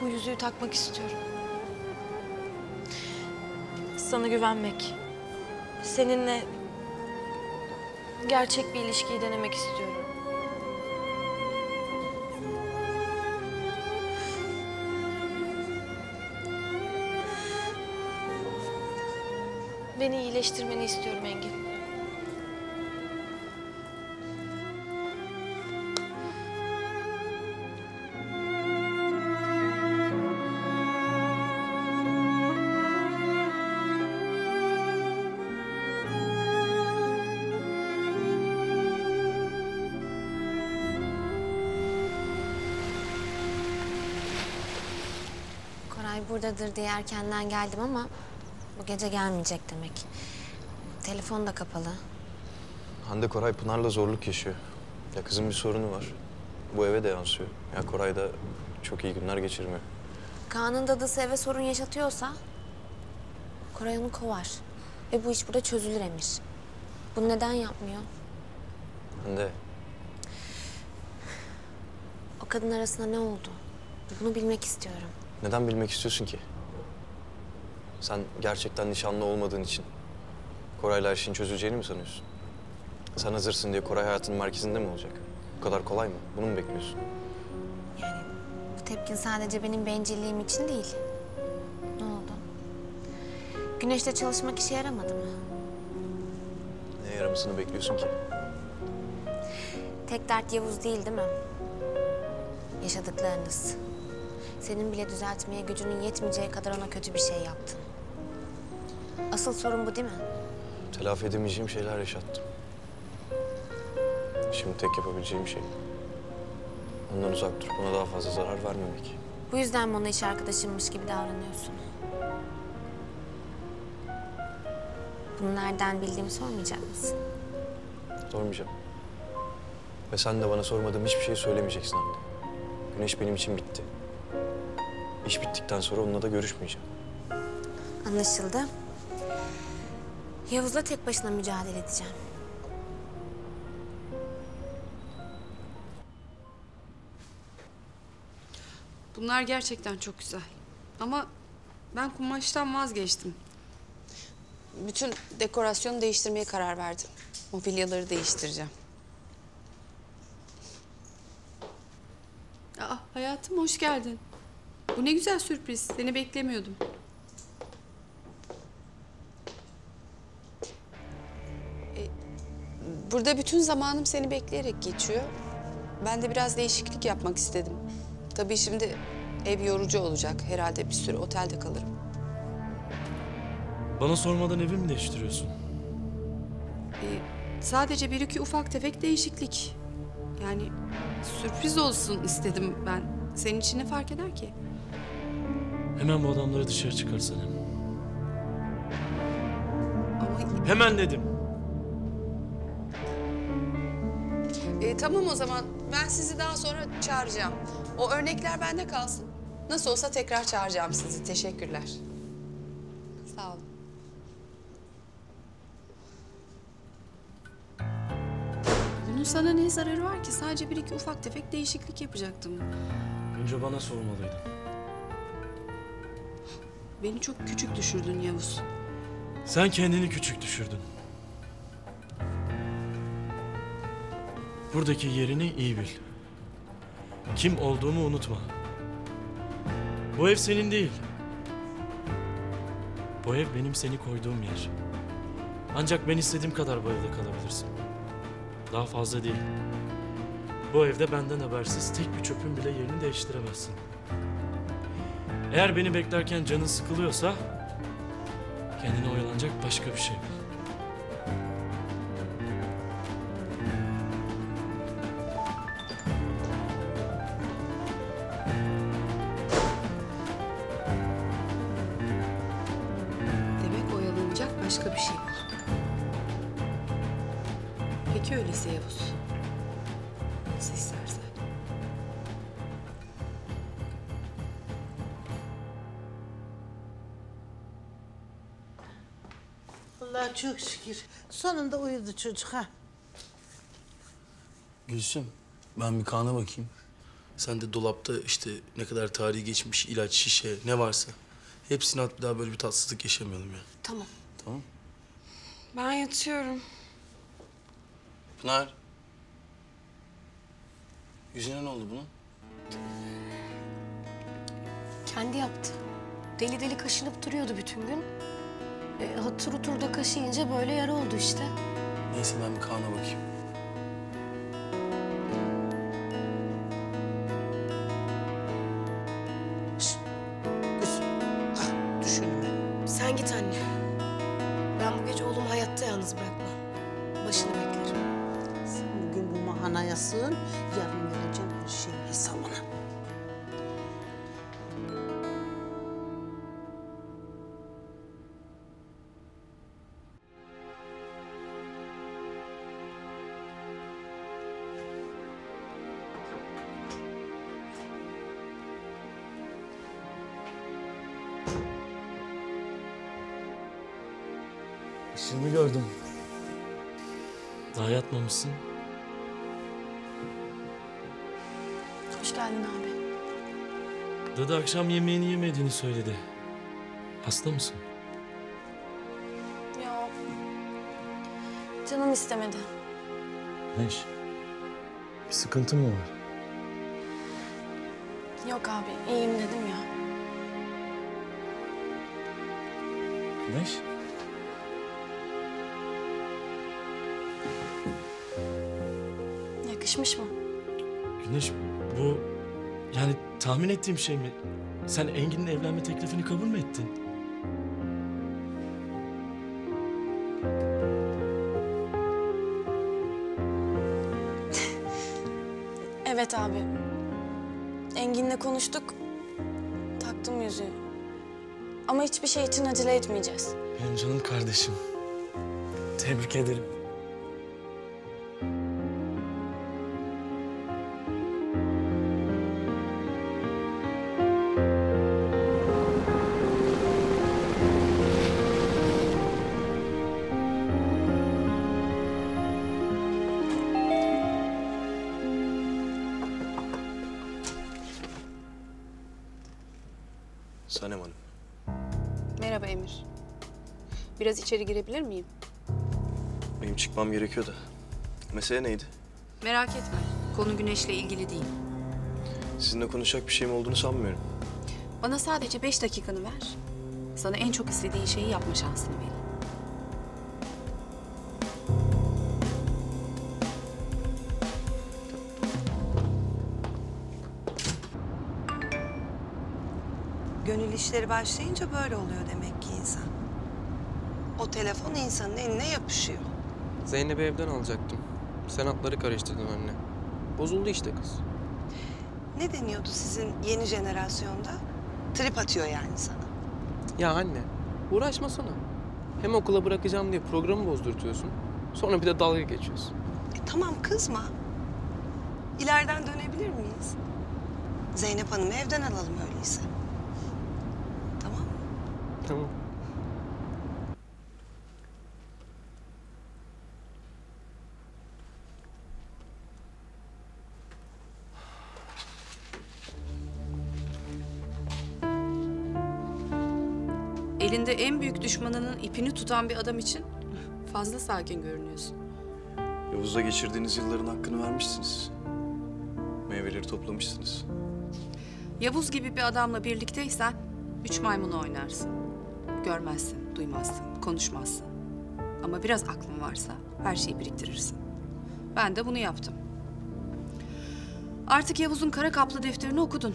Bu yüzüğü takmak istiyorum. Sana güvenmek, seninle gerçek bir ilişkiyi denemek istiyorum. Beni iyileştirmeni istiyorum Engin. Buradadır diye erkenden geldim ama bu gece gelmeyecek demek. Telefon da kapalı. Hande Koray Pınar'la zorluk yaşıyor. Ya kızın bir sorunu var. Bu eve de yansıyor. Ya Koray da çok iyi günler geçirmiyor. Kaan'ın dadısı eve sorun yaşatıyorsa Koray onu kovar. Ve bu iş burada çözülür Emir. Bunu neden yapmıyor? Hande. O kadın arasında ne oldu? Bunu bilmek istiyorum. Neden bilmek istiyorsun ki? Sen gerçekten nişanlı olmadığın için Koray'la her şeyin çözüleceğini mi sanıyorsun? Sen hazırsın diye Koray hayatının merkezinde mi olacak? Bu kadar kolay mı? Bunu mu bekliyorsun? Yani bu tepkin sadece benim bencilliğim için değil. Ne oldu? Güneş'te çalışmak işe yaramadı mı? Ne yaramasını bekliyorsun ki? Tek dert Yavuz değil mi? Yaşadıklarınız. Senin bile düzeltmeye gücünün yetmeyeceği kadar ona kötü bir şey yaptın. Asıl sorun bu değil mi? Telafi edemeyeceğim şeyler yaşattım. Şimdi tek yapabileceğim şey ondan uzak durup ona daha fazla zarar vermemek. Bu yüzden bana iş arkadaşımmış gibi davranıyorsun. Bunu nereden bildiğimi sormayacak mısın? Sormayacağım. Ve sen de bana sormadığım hiçbir şey söylemeyeceksin Hande. Güneş benim için bitti. İş bittikten sonra onunla da görüşmeyeceğim. Anlaşıldı. Yavuz'la tek başına mücadele edeceğim. Bunlar gerçekten çok güzel. Ama ben kumaştan vazgeçtim. Bütün dekorasyonu değiştirmeye karar verdim. Mobilyaları değiştireceğim. Aa, hayatım hoş geldin. Bu ne güzel sürpriz. Seni beklemiyordum. Burada bütün zamanım seni bekleyerek geçiyor. Ben de biraz değişiklik yapmak istedim. Tabii şimdi ev yorucu olacak. Herhalde bir süre otelde kalırım. Bana sormadan evi mi değiştiriyorsun? Sadece bir iki ufak tefek değişiklik. Yani sürpriz olsun istedim ben. Senin için ne fark eder ki? Hemen bu adamları dışarı çıkar Sanem. Ama... Hemen dedim. Tamam o zaman. Ben sizi daha sonra çağıracağım. O örnekler bende kalsın. Nasıl olsa tekrar çağıracağım sizi. Teşekkürler. Sağ olun. Bunun sana ne zararı var ki? Sadece bir iki ufak tefek değişiklik yapacaktım. Önce bana sormalıydın. Beni çok küçük düşürdün Yavuz. Sen kendini küçük düşürdün. Buradaki yerini iyi bil. Kim olduğumu unutma. Bu ev senin değil. Bu ev benim seni koyduğum yer. Ancak ben istediğim kadar bu evde kalabilirsin. Daha fazla değil. Bu evde benden habersiz tek bir çöpün bile yerini değiştiremezsin. Eğer beni beklerken canın sıkılıyorsa... kendine oyalanacak başka bir şey bul. Allah çok şükür. Sonunda uyudu çocuk ha. Gülsüm, ben bir Kaan'a bakayım. Sen de dolapta işte ne kadar tarihi geçmiş ilaç, şişe, ne varsa... hepsini at, bir daha böyle bir tatsızlık yaşamayalım ya. Tamam. Tamam. Ben yatıyorum. Pınar. Yüzüne ne oldu bunun? Kendi yaptı. Deli deli kaşınıp duruyordu bütün gün. Hatır otur da kaşıyınca böyle yara oldu işte. Neyse ben bir Kaan'a bakayım. Şşt! Düş önüme. Sen git anne. Ben bu gece oğlumu hayatta yalnız bırakmam. Başını beklerim. Sen bugün bu mahanaya sığın, yarın vereceğim her şeyin hesabına. Şimdi gördüm. Daha yatmamışsın. Hoş geldin abi. Dadı akşam yemeğini yemediğini söyledi. Hasta mısın? Ya... canım istemedi. Neş, bir sıkıntın mı var? Yok abi, iyiyim dedim ya. Neş? Yakışmış mı? Güneş, bu yani tahmin ettiğim şey mi? Sen Engin'in evlenme teklifini kabul mü ettin? Evet abi. Engin'le konuştuk. Taktım yüzüğü. Ama hiçbir şey için acele etmeyeceğiz. Benim canım kardeşim. Tebrik ederim. Sanem Hanım. Merhaba Emir. Biraz içeri girebilir miyim? Benim çıkmam gerekiyor da. Mesele neydi? Merak etme. Konu Güneş'le ilgili değil. Sizinle konuşacak bir şeyim olduğunu sanmıyorum. Bana sadece 5 dakikanı ver. Sana en çok istediğin şeyi yapma şansını ver. Gönül işleri başlayınca böyle oluyor demek ki insan. O telefon insanın eline yapışıyor. Zeynep'i evden alacaktım. Sen atları karıştırdın anne. Bozuldu işte kız. Ne deniyordu sizin yeni jenerasyonda? Trip atıyor yani sana. Ya anne, uğraşmasana. Hem okula bırakacağım diye programı bozdurtuyorsun. Sonra bir de dalga geçiyorsun. Tamam kızma. İleriden dönebilir miyiz? Zeynep Hanım'ı evden alalım öyleyse. Tamam. Elinde en büyük düşmanının ipini tutan bir adam için fazla sakin görünüyorsun. Yavuz'la geçirdiğiniz yılların hakkını vermişsiniz. Meyveleri toplamışsınız. Yavuz gibi bir adamla birlikteysen 3 maymunu oynarsın. Görmezsin, duymazsın, konuşmazsın. Ama biraz aklın varsa her şeyi biriktirirsin. Ben de bunu yaptım. Artık Yavuz'un kara kaplı defterini okudun.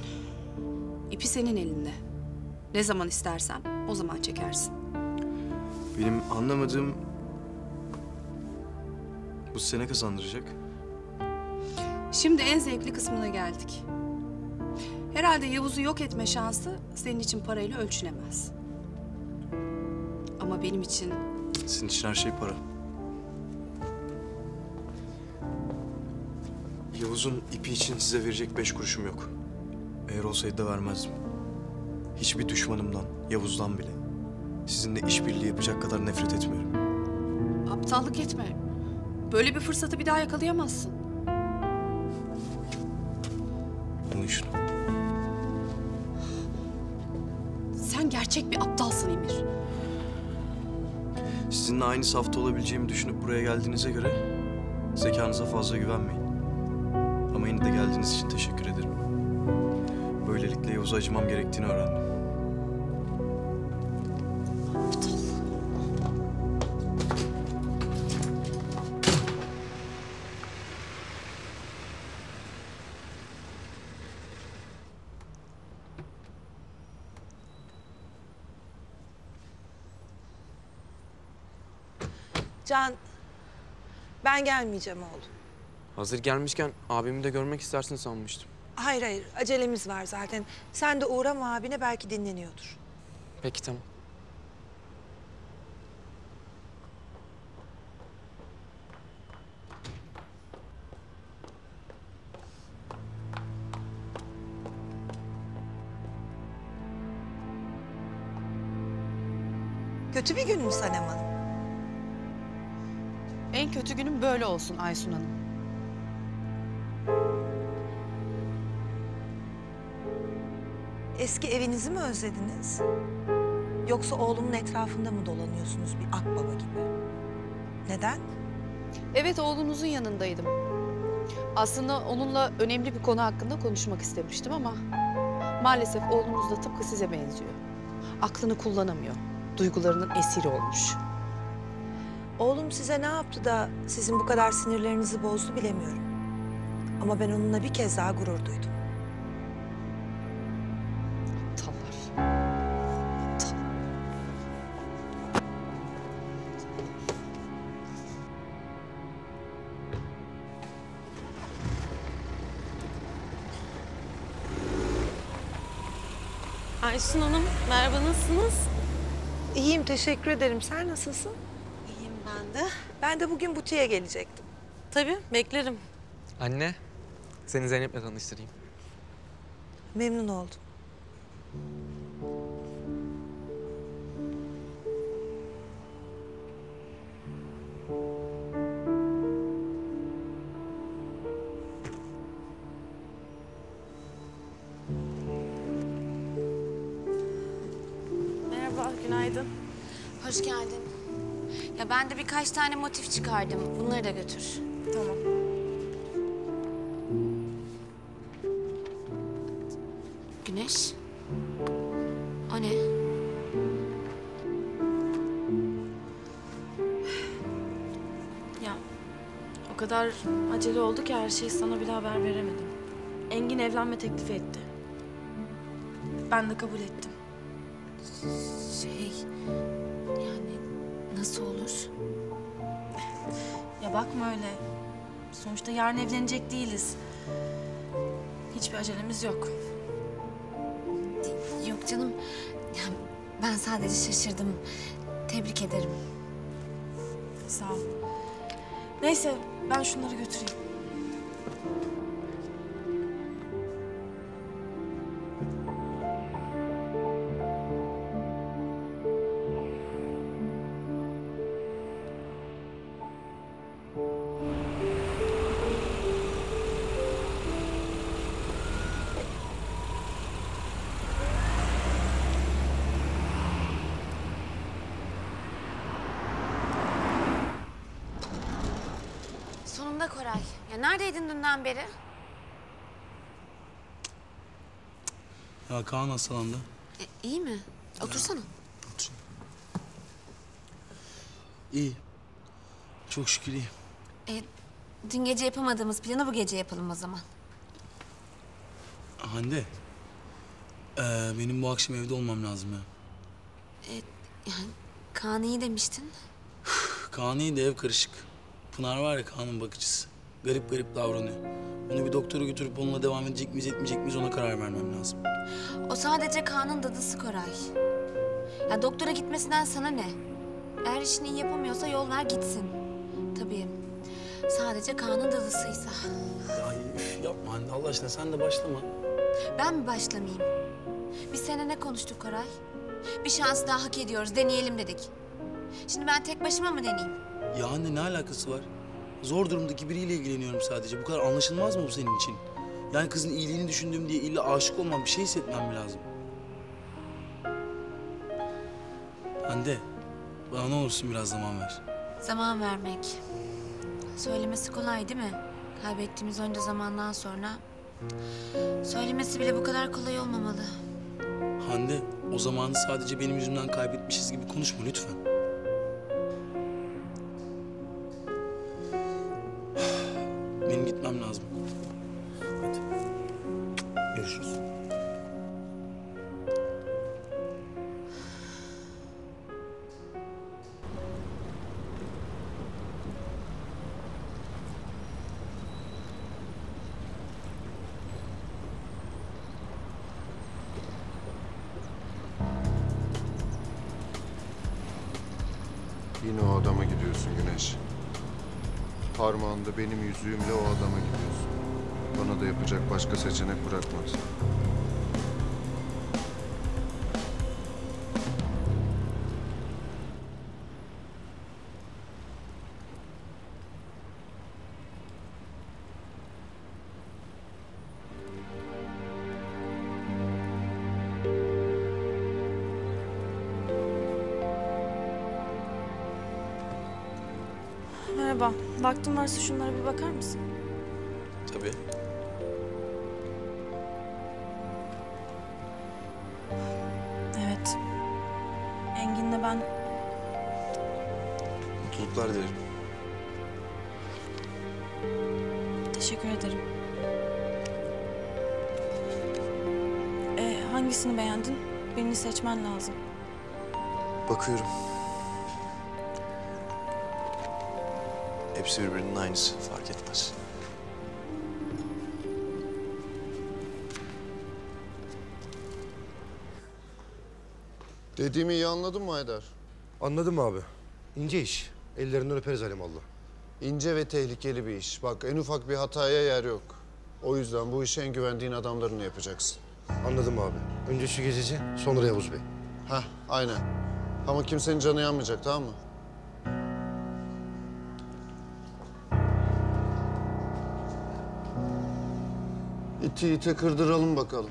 İpi senin elinde. Ne zaman istersen o zaman çekersin. Benim anlamadığım... bu sene kazandıracak. Şimdi en zevkli kısmına geldik. Herhalde Yavuz'u yok etme şansı senin için parayla ölçülemez. Ama benim için... Sizin için her şey para. Yavuz'un ipi için size verecek 5 kuruşum yok. Eğer olsaydı da vermezdim. Hiçbir düşmanımdan, Yavuz'dan bile. Sizinle işbirliği yapacak kadar nefret etmiyorum. Aptallık etme. Böyle bir fırsatı bir daha yakalayamazsın. Alın şunu. Sen gerçek bir aptalsın Emir. Sizinle aynı safta olabileceğimi düşünüp buraya geldiğinize göre zekanıza fazla güvenmeyin. Ama yine de geldiğiniz için teşekkür ederim. Böylelikle Yavuz'a acımam gerektiğini öğrendim. Can, ben gelmeyeceğim oğlum. Hazır gelmişken abimi de görmek istersin sanmıştım. Hayır hayır, acelemiz var zaten. Sen de uğrama abine, belki dinleniyordur. Peki tamam. Kötü bir gün mü Sanem Hanım? En kötü günüm böyle olsun Aysun Hanım. Eski evinizi mi özlediniz? Yoksa oğlumun etrafında mı dolanıyorsunuz bir akbaba gibi? Neden? Evet, oğlunuzun yanındaydım. Aslında onunla önemli bir konu hakkında konuşmak istemiştim ama... maalesef oğlunuz da tıpkı size benziyor. Aklını kullanamıyor. Duygularının esiri olmuş. Oğlum size ne yaptı da sizin bu kadar sinirlerinizi bozdu bilemiyorum. Ama ben onunla bir kez daha gurur duydum. Aptallar. Aptal. Aysun Hanım, merhaba, nasılsınız? İyiyim, teşekkür ederim. Sen nasılsın? İyiyim ben de. Ben de bugün butiğe gelecektim. Tabii, beklerim. Anne, seni Zeynep'le tanıştırayım. Memnun oldum. Günaydın. Hoş geldin. Ya ben de birkaç tane motif çıkardım. Bunları da götür. Tamam. Güneş. O ne? Ya o kadar acele oldu ki her şeyi sana bile haber veremedim. Engin evlenme teklifi etti. Ben de kabul ettim. Yani nasıl olur? Ya bakma öyle. Sonuçta yarın evlenecek değiliz. Hiçbir acelemiz yok. Yok canım. Yani ben sadece şaşırdım. Tebrik ederim. Sağ ol. Neyse ben şunları götüreyim. Sonunda Koray. Ya neredeydin dünden beri? Ya Kaan hastalandı. İyi mi? Otursana. Otur. İyi. Çok şükür iyi. Dün gece yapamadığımız planı bu gece yapalım o zaman. Hande. Benim bu akşam evde olmam lazım ya. Yani Kaan iyi demiştin. Kaan iyi de ev karışık. Pınar var ya, Kaan'ın bakıcısı. Garip garip davranıyor. Onu bir doktora götürüp onunla devam edecek miyiz, etmeyecek miyiz ona karar vermem lazım. O sadece Kaan'ın dadısı Koray. Ya doktora gitmesinden sana ne? Eğer işini iyi yapamıyorsa yol ver gitsin. Tabii. Sadece Kaan'ın dadısıysa. Ya yapma anne, Allah aşkına sen de başlama. Ben mi başlamayayım? Biz seninle ne konuştuk Koray? Bir şans daha hak ediyoruz, deneyelim dedik. Şimdi ben tek başıma mı deneyeyim? Ya anne ne alakası var? Zor durumdaki biriyle ilgileniyorum sadece. Bu kadar anlaşılmaz mı bu senin için? Yani kızın iyiliğini düşündüğüm diye illa aşık olmam, bir şey hissetmem lazım. Hande, bana ne olursun biraz zaman ver. Zaman vermek. Söylemesi kolay değil mi? Kaybettiğimiz onca zamandan sonra söylemesi bile bu kadar kolay olmamalı. Hande, o zamanı sadece benim yüzümden kaybetmişiz gibi konuşma lütfen. Benim gitmem lazım. Hadi. Görüşürüz. Yine o adama gidiyorsun Güneş. Parmağında benim yüzüğümle o adama gidiyorsun. Bana da yapacak başka seçenek bırakmaz. Merhaba. Vaktin varsa şunlara bir bakar mısın? Tabii. Evet. Engin'le ben... Mutluluklar dilerim. Teşekkür ederim. Hangisini beğendin? Birini seçmen lazım. Bakıyorum. Hepsi birbirinin aynısı, fark etmez. Dediğimi iyi anladın mı Haydar? Anladım abi. İnce iş. Ellerinden öperiz alimallah. İnce ve tehlikeli bir iş. Bak en ufak bir hataya yer yok. O yüzden bu işi en güvendiğin adamlarını yapacaksın. Anladım abi. Önce şu gezici, sonra Yavuz Bey. Hah, aynen. Ama kimsenin canı yanmayacak, tamam mı? İti ite kırdıralım bakalım.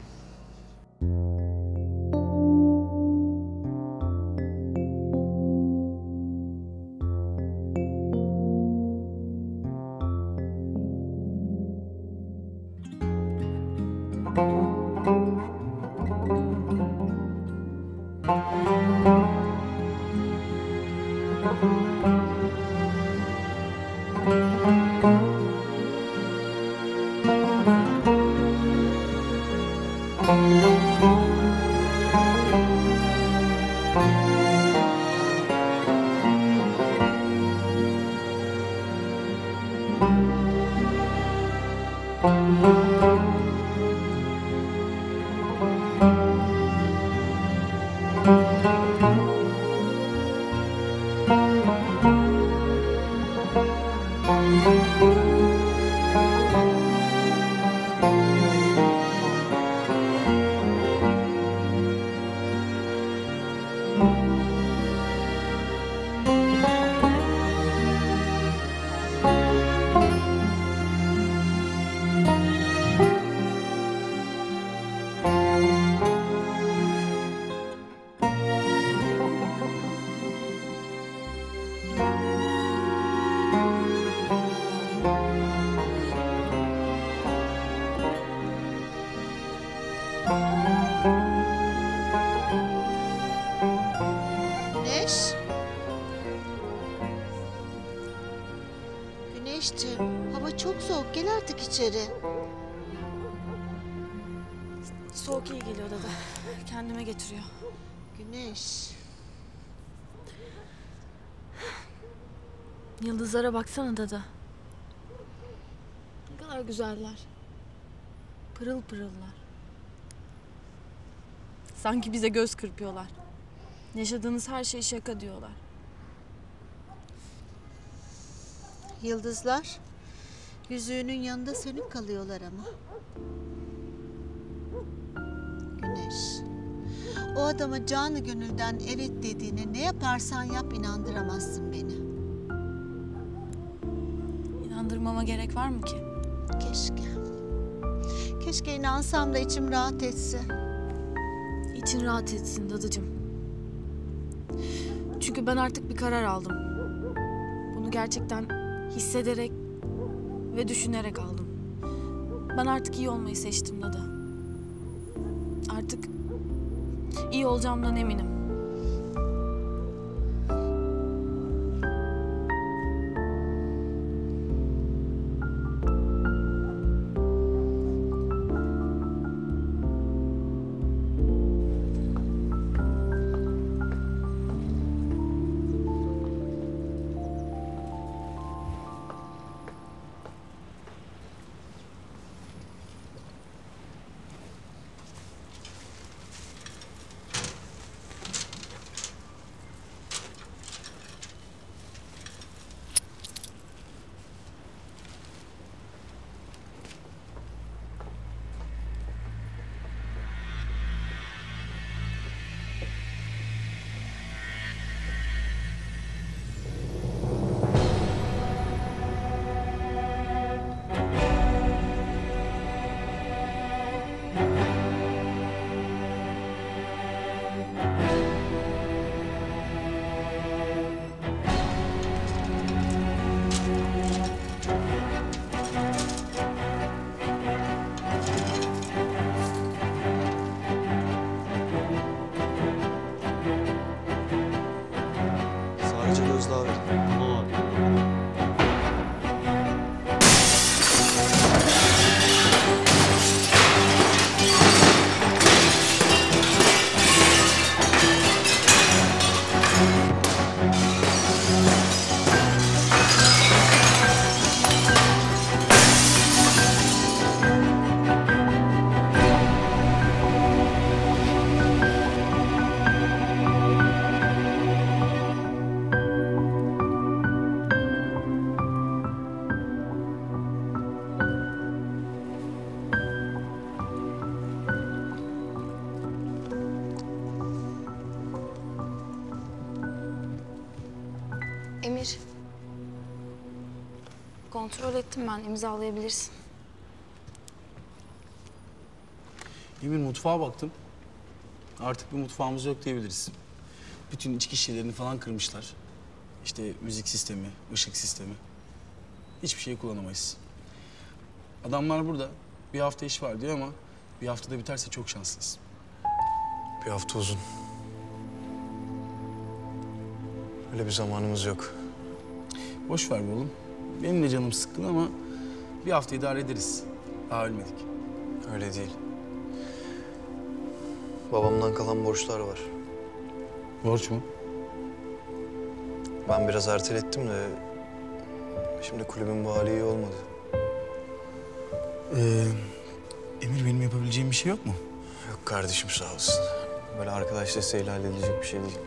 İçeri. Soğuk iyi geliyor dede. Kendime getiriyor. Güneş. Yıldızlara baksana dede. Ne kadar güzeller. Pırıl pırıllar. Sanki bize göz kırpıyorlar. Yaşadığınız her şey şaka diyorlar. Yıldızlar. Yüzüğünün yanında sönük kalıyorlar ama. Güneş, o adama canı gönülden evet dediğine ne yaparsan yap inandıramazsın beni. İnandırmama gerek var mı ki? Keşke. Keşke inansam da içim rahat etse. İçin rahat etsin dadıcığım. Çünkü ben artık bir karar aldım. Bunu gerçekten hissederek ve düşünerek aldım. Ben artık iyi olmayı seçtim dede. Artık iyi olacağımdan eminim. Kontrol ettim ben, imzalayabilirsin. Emir, mutfağa baktım. Artık bir mutfağımız yok diyebiliriz. Bütün içki şişelerini falan kırmışlar. İşte müzik sistemi, ışık sistemi. Hiçbir şey kullanamayız. Adamlar burada bir hafta iş var diyor ama bir haftada biterse çok şanslıyız. Bir hafta uzun. Öyle bir zamanımız yok. Boş ver be oğlum. Benim de canım sıkkın ama bir hafta idare ederiz. Daha ölmedik. Öyle değil. Babamdan kalan borçlar var. Borç mu? Ben biraz ertelettim de şimdi kulübün bu hali iyi olmadı. Emir, benim yapabileceğim bir şey yok mu? Yok kardeşim, sağ olsun. Böyle arkadaş desteğiyle halledilecek bir şey değil.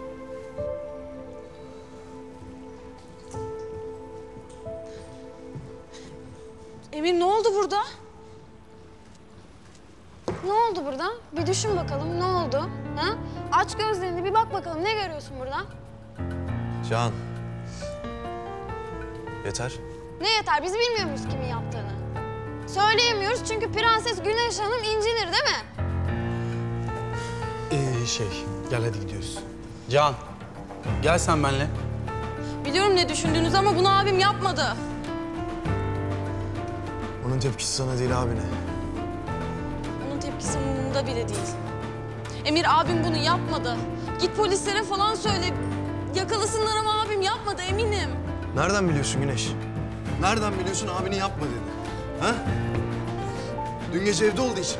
Emir, ne oldu burada? Ne oldu burada? Bir düşün bakalım, ne oldu? Ha? Aç gözlerini, bir bak bakalım. Ne görüyorsun burada? Can. Yeter. Ne yeter? Biz bilmiyor muyuz kimin yaptığını? Söyleyemiyoruz çünkü Prenses Güneş Hanım incinir, değil mi? Gel hadi gidiyoruz. Can, gel sen benimle. Biliyorum ne düşündüğünüz ama bunu abim yapmadı. Onun tepkisi sana değil, abine. Onun tepkisi umurumda bile değil. Emir, abim bunu yapmadı. Git polislere falan söyle. Yakalasınlar ama abim yapmadı, eminim. Nereden biliyorsun Güneş? Nereden biliyorsun abinin yapmadığını? Ha? Dün gece evde olduğu için.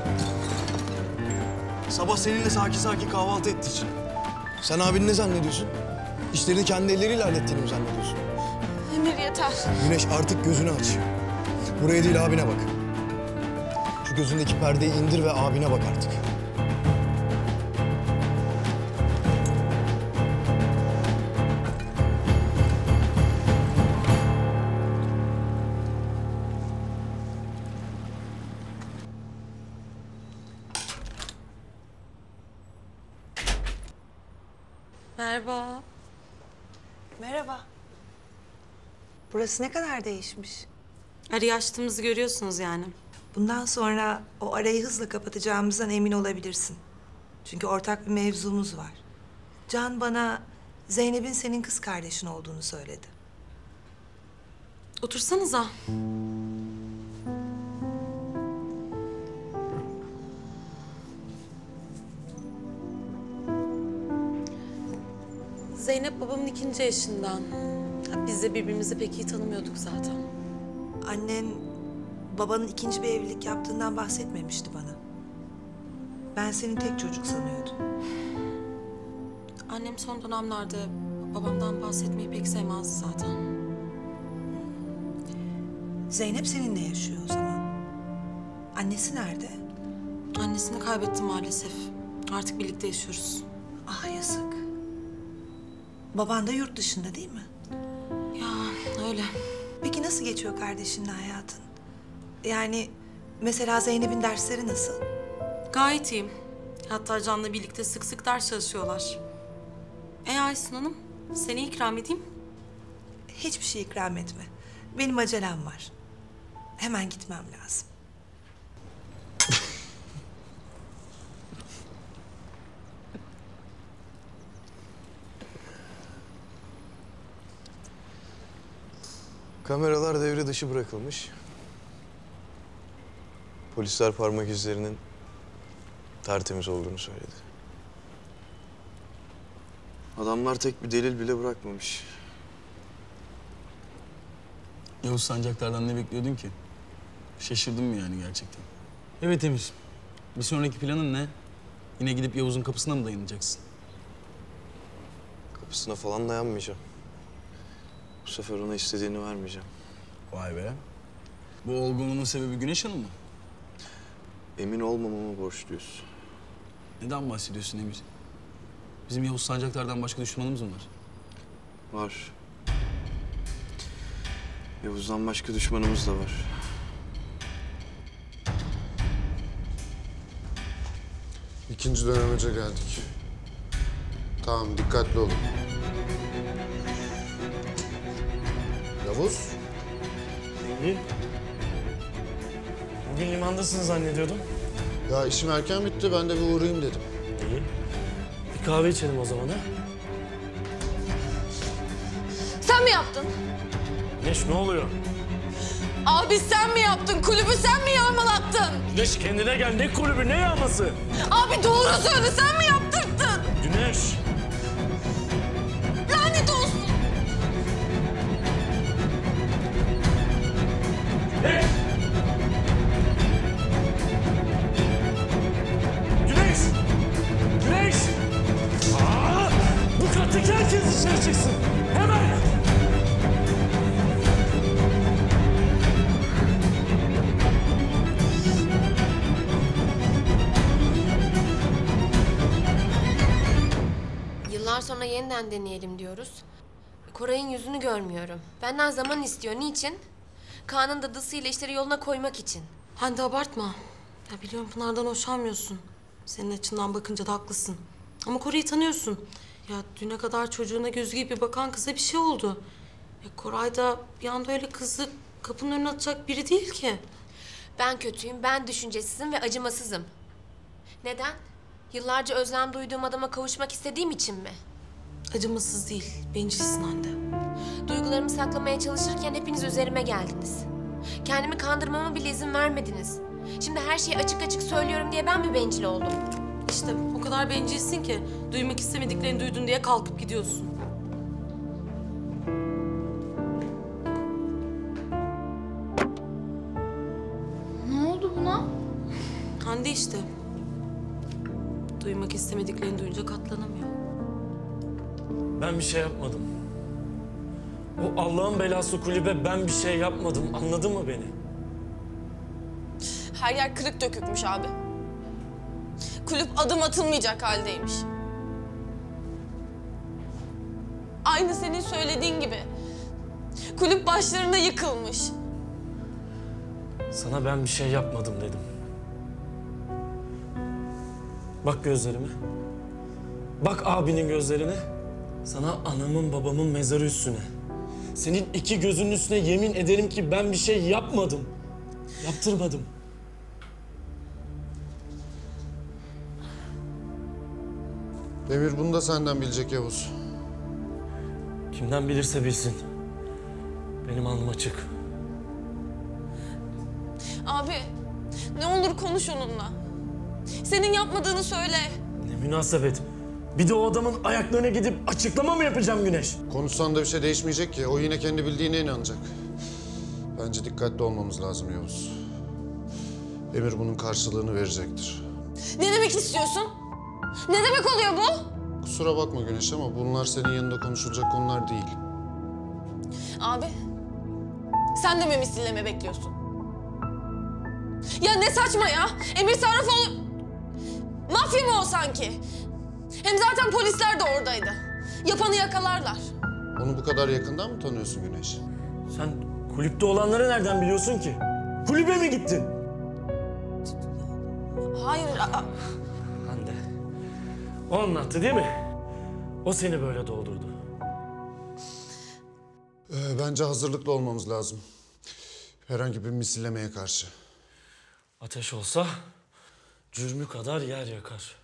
Sabah seninle sakin sakin kahvaltı ettiği için. Sen abini ne zannediyorsun? İşlerini kendi elleriyle hallettiğini mi zannediyorsun? Emir, yeter. Güneş, artık gözünü aç. Buraya değil, abine bak. Şu gözündeki perdeyi indir ve abine bak artık. Merhaba. Merhaba. Burası ne kadar değişmiş. Arayı açtığımızı görüyorsunuz yani. Bundan sonra o arayı hızla kapatacağımızdan emin olabilirsin. Çünkü ortak bir mevzumuz var. Can bana Zeynep'in senin kız kardeşin olduğunu söyledi. Otursanıza. Zeynep babamın ikinci eşinden. Biz de birbirimizi pek iyi tanımıyorduk zaten. Annen babanın ikinci bir evlilik yaptığından bahsetmemişti bana. Ben senin tek çocuk sanıyordum. Annem son dönemlerde babamdan bahsetmeyi pek sevmezdi zaten. Zeynep seninle yaşıyor o zaman. Annesi nerede? Annesini kaybettim maalesef. Artık birlikte yaşıyoruz. Ah, yazık. Baban da yurt dışında değil mi? Ya öyle. Peki nasıl geçiyor kardeşinle hayatın? Yani mesela Zeynep'in dersleri nasıl? Gayet iyi. Hatta Can'la birlikte sık sık ders çalışıyorlar. Aysun Hanım, seni ikram edeyim. Hiçbir şey ikram etme. Benim acelem var. Hemen gitmem lazım. Kameralar devre dışı bırakılmış. Polisler parmak izlerinin tertemiz olduğunu söyledi. Adamlar tek bir delil bile bırakmamış. Yavuz, sancaklardan ne bekliyordun ki? Şaşırdın mı yani gerçekten? Evet Emir, bir sonraki planın ne? Yine gidip Yavuz'un kapısına mı dayanacaksın? Kapısına falan dayanmayacağım. Bu sefer ona istediğini vermeyeceğim. Vay be. Bu olgunluğunun sebebi Güneş Hanım mı? Emin olmamama borçluyuz. Neden bahsediyorsun Emir? Bizim Yavuz Sancaklar'dan başka düşmanımız mı var? Var. Yavuz'dan başka düşmanımız da var. İkinci dönemece geldik. Tamam, dikkatli olun. Yavuz. İyi. Bugün limandasın zannediyordum. Ya işim erken bitti, ben de bir uğrayayım dedim. İyi. Bir kahve içelim o zaman ha? Sen mi yaptın? Güneş ne oluyor? Abi sen mi yaptın? Kulübü sen mi yağmalattın? Güneş kendine gel, ne kulübü, ne yağması? Abi doğru söyle, sen mi yaptırdın? Güneş. Lanet olsun. Hey. Güneş. Güneş. Aa, bu kattaki herkes dışarı çıksın. Hemen. Sonra yeniden deneyelim diyoruz. Koray'ın yüzünü görmüyorum. Benden zaman istiyor. Niçin? Kaan'ın dadısıyla işleri yoluna koymak için. Hande abartma. Ya biliyorum Pınar'dan hoşlanmıyorsun. Senin açından bakınca da haklısın. Ama Koray'ı tanıyorsun. Ya düne kadar çocuğuna gözü gibi bakan kıza bir şey oldu. Koray da bir anda öyle kızı kapının önüne atacak biri değil ki. Ben kötüyüm, ben düşüncesizim ve acımasızım. Neden? Yıllarca özlem duyduğum adama kavuşmak istediğim için mi? Acımasız değil, bencilsin Hande. Duygularımı saklamaya çalışırken hepiniz üzerime geldiniz. Kendimi kandırmama bile izin vermediniz. Şimdi her şeyi açık açık söylüyorum diye ben mi bencil oldum? İşte o kadar bencilsin ki duymak istemediklerini duydun diye kalkıp gidiyorsun. Ne oldu buna? Hande işte. Duymak istemediklerini duyunca katlanamıyor. Ben bir şey yapmadım. O Allah'ın belası kulübe ben bir şey yapmadım. Anladın mı beni? Her yer kırık dökükmüş abi. Kulüp adım atılmayacak haldeymiş. Aynı senin söylediğin gibi. Kulüp başlarına yıkılmış. Sana ben bir şey yapmadım dedim. Bak gözlerime. Bak abinin gözlerine. Sana anamın babamın mezarı üstüne. Senin iki gözünün üstüne yemin ederim ki ben bir şey yapmadım. Yaptırmadım. Emir bunu da senden bilecek Yavuz. Kimden bilirse bilsin. Benim alnım açık. Abi ne olur konuş onunla. Senin yapmadığını söyle. Ne münasebet. Bir de o adamın ayaklarına gidip açıklama mı yapacağım Güneş? Konuşsan da bir şey değişmeyecek ki. O yine kendi bildiğine inanacak. Bence dikkatli olmamız lazım Yavuz. Emir bunun karşılığını verecektir. Ne demek istiyorsun? Ne demek oluyor bu? Kusura bakma Güneş ama bunlar senin yanında konuşulacak konular değil. Abi, sen de mi misilleme bekliyorsun? Ya ne saçma ya? Emir Sarrafoğlu... Mafya mı o sanki? Hem zaten polisler de oradaydı. Yapanı yakalarlar. Onu bu kadar yakından mı tanıyorsun Güneş? Sen kulüpte olanları nereden biliyorsun ki? Kulübe mi gittin? Hayır. Hande. O anlattı değil mi? O seni böyle doldurdu. Bence hazırlıklı olmamız lazım. Herhangi bir misillemeye karşı. Ateş olsa... Cürmü kadar yer yakar.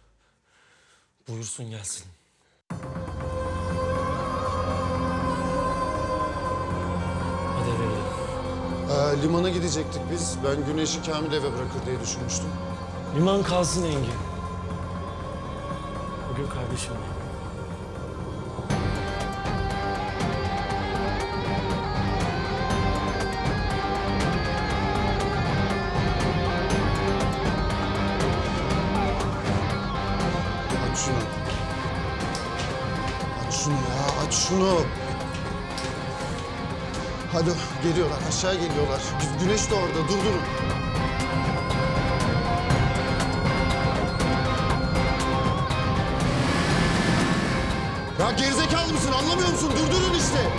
Buyursun gelsin. Hadi eve gidelim. Limana gidecektik biz. Ben Güneş'i Kamil eve bırakır diye düşünmüştüm. Liman kalsın Engin. Bugün kardeşim benim. Şunu. Hadi geliyorlar, aşağı geliyorlar. Güneş de orada, durdurun. Ya gerizekalı mısın, anlamıyor musun? Durdurun işte.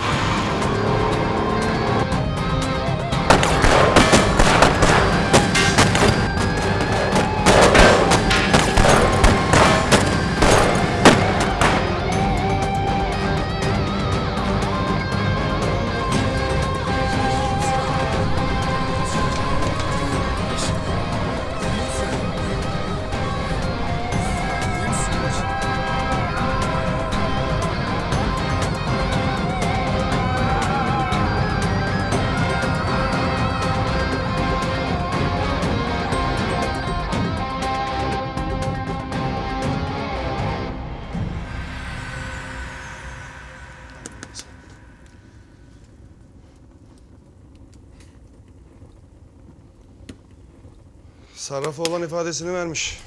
Sarrafoğlu ifadesini vermiş.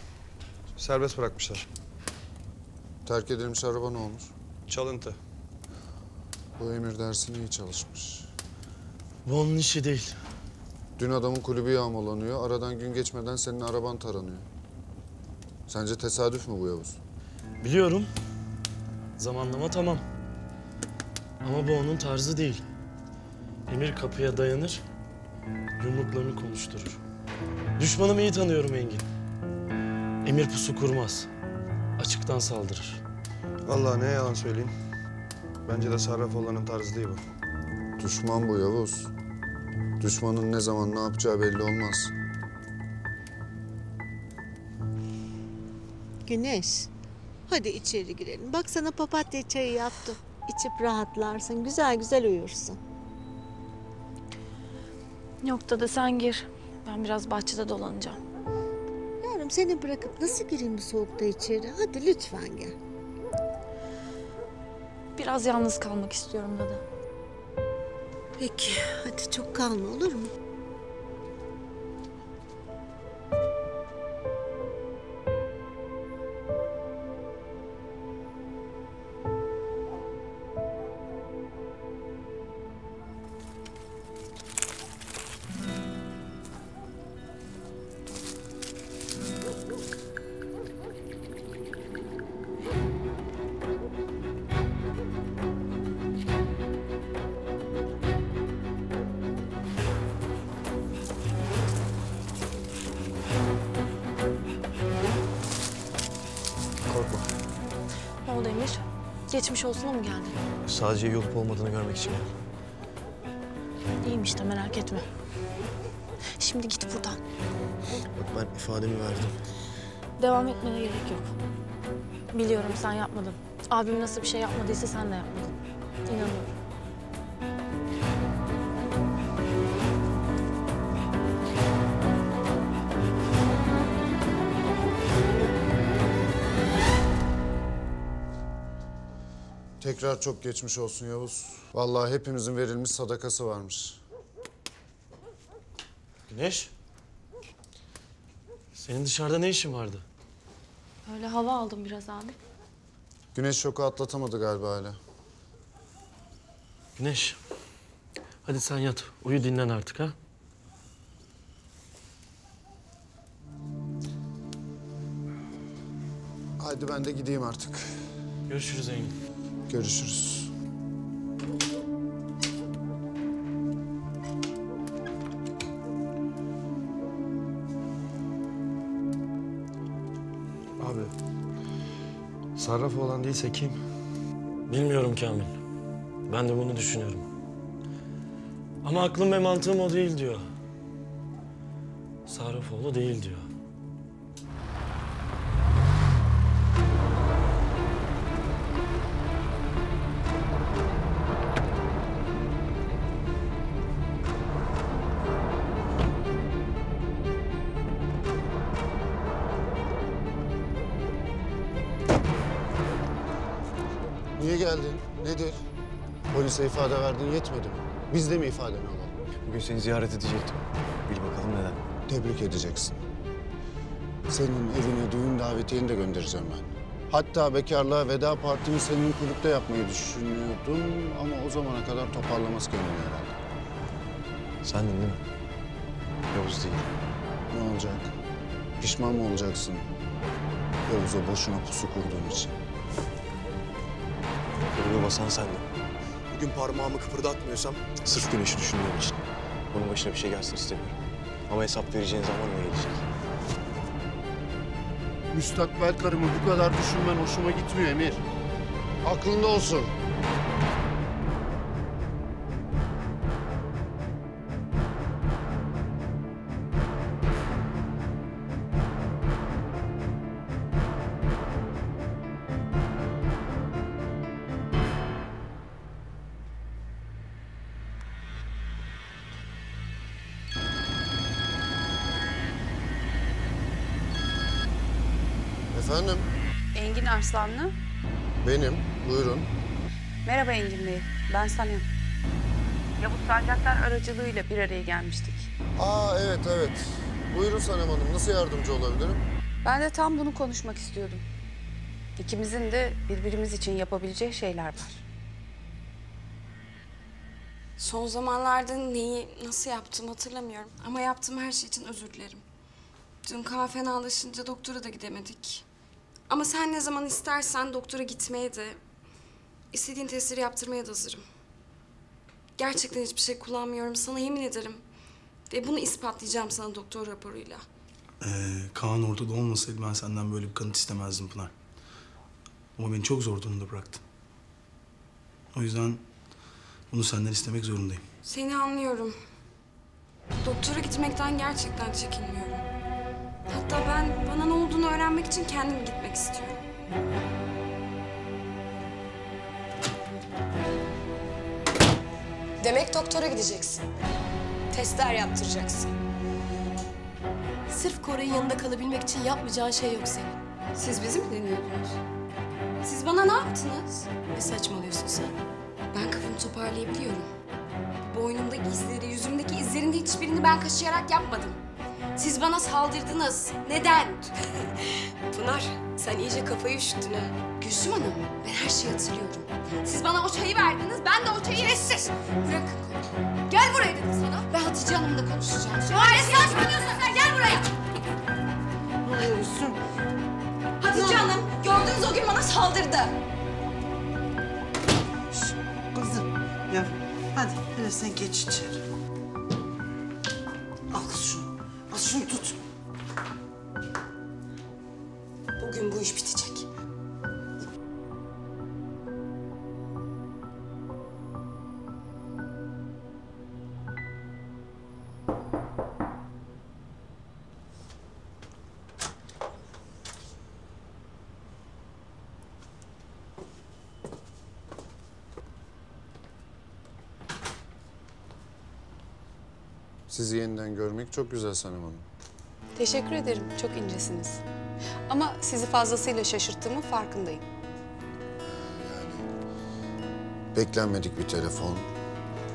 Serbest bırakmışlar. Terk edilmiş araba ne olmuş? Çalıntı. Bu Emir dersini iyi çalışmış. Bu onun işi değil. Dün adamın kulübü yağmalanıyor. Aradan gün geçmeden senin araban taranıyor. Sence tesadüf mü bu Yavuz? Biliyorum. Zamanlama tamam. Ama bu onun tarzı değil. Emir kapıya dayanır, yumruklarını konuşturur. Düşmanımı iyi tanıyorum Engin. Emir pusu kurmaz. Açıktan saldırır. Vallahi ne yalan söyleyeyim. Bence de Sarrafoğlu'nun tarzı değil bu. Düşman bu Yavuz. Düşmanın ne zaman ne yapacağı belli olmaz. Güneş, hadi içeri girelim. Bak sana papatya çayı yaptım. İçip rahatlarsın, güzel güzel uyursun. Yok dede, sen gir. Ben biraz bahçede dolanacağım. Yavrum seni bırakıp nasıl gireyim bu soğukta içeri? Hadi lütfen gel. Biraz yalnız kalmak istiyorum dede. Peki, hadi çok kalma olur mu? Geçmiş olsuna mı geldin? Sadece iyi olup olmadığını görmek için geldim. İyiyim işte, merak etme. Şimdi git buradan. Bak ben ifademi verdim. Devam etmene gerek yok. Biliyorum sen yapmadın. Abim nasıl bir şey yapmadıysa sen de yapmadın. İnanıyorum. Tekrar çok geçmiş olsun Yavuz. Vallahi hepimizin verilmiş sadakası varmış. Güneş. Senin dışarıda ne işin vardı? Öyle hava aldım biraz abi. Güneş şoku atlatamadı galiba hala. Güneş. Hadi sen yat. Uyu, dinlen artık ha. Hadi ben de gideyim artık. Görüşürüz Engin. Görüşürüz. Abi, Sarrafoğlu olan değilse kim? Bilmiyorum Kamil. Ben de bunu düşünüyorum. Ama aklım ve mantığım o değil diyor. Sarrafoğlu değil diyor. Nedir? Polise ifade verdin yetmedi mi? Biz de mi ifadeni alalım? Bugün seni ziyaret edecektim. Bil bakalım neden? Tebrik edeceksin. Senin evine düğün davetiyeni de göndereceğim ben. Hatta bekarlığa veda partini senin kulüpte yapmayı düşünüyordum ama o zamana kadar toparlaması kendini herhalde. Sendin değil mi? Yavuz değil. Ne olacak? Pişman mı olacaksın? Yavuz'a boşuna pusu kurduğun için. Kırmızı basan sendin. Bugün parmağımı kıpırdatmıyorsam sırf Güneş'i düşündüğüm için. Bunun başına bir şey gelsin istemiyorum. Ama hesap vereceğin zaman ne gelecek? Müstakbel karımı bu kadar düşünmen hoşuma gitmiyor Emir. Aklında olsun. Efendim? Engin Arslanlı. Benim, buyurun. Merhaba Engin Bey, ben Sanem. Yavuz Sancaklar aracılığıyla bir araya gelmiştik. Aa evet. Buyurun Sanem Hanım, nasıl yardımcı olabilirim? Ben de tam bunu konuşmak istiyordum. İkimizin de birbirimiz için yapabileceği şeyler var. Son zamanlarda neyi, nasıl yaptım hatırlamıyorum. Ama yaptığım her şey için özür dilerim. Dün Kaan fenalaşınca doktora da gidemedik. Ama sen ne zaman istersen doktora gitmeye de, istediğin testleri yaptırmaya da hazırım. Gerçekten hiçbir şey kullanmıyorum, sana yemin ederim. Ve bunu ispatlayacağım sana doktor raporuyla. Kaan ortada olmasaydı ben senden böyle bir kanıt istemezdim Pınar. Ama beni çok zor durumda bıraktın. O yüzden bunu senden istemek zorundayım. Seni anlıyorum. Doktora gitmekten gerçekten çekinmiyorum. Hatta ben bana ne olduğunu öğrenmek için kendim gitmek istiyorum. Demek doktora gideceksin. Testler yaptıracaksın. Sırf Koray'ın yanında kalabilmek için yapmayacağın şey yok senin. Siz bizi mi deniyordunuz? Siz bana ne yaptınız? Ne saçmalıyorsun sen? Ben kafamı toparlayabiliyorum. Boynumdaki izleri, yüzümdeki izlerin de hiçbirini ben kaşıyarak yapmadım. Siz bana saldırdınız. Neden? Pınar, sen iyice kafayı üşüttün ha. Gülsüm Hanım, ben her şeyi hatırlıyorum. Siz bana o çayı verdiniz, ben de o çayı... Sessiz! Bırakın konuyu. Gel buraya dedim sana. Ben Hatice Hanım'la konuşacağım. Ne saçmalıyorsun sen? Gel buraya! Ne Gülsüm? Hatice Hanım, gördüğünüz o gün bana saldırdı. Şşş, kızım. Ya, hadi hele sen geç içeri. Al kız şunu. Şunu tut. Bugün bu iş bitecek. Sizi yeniden görmek çok güzel Sanem Hanım. Teşekkür ederim, çok incesiniz. Ama sizi fazlasıyla şaşırttığımın farkındayım. Yani beklenmedik bir telefon,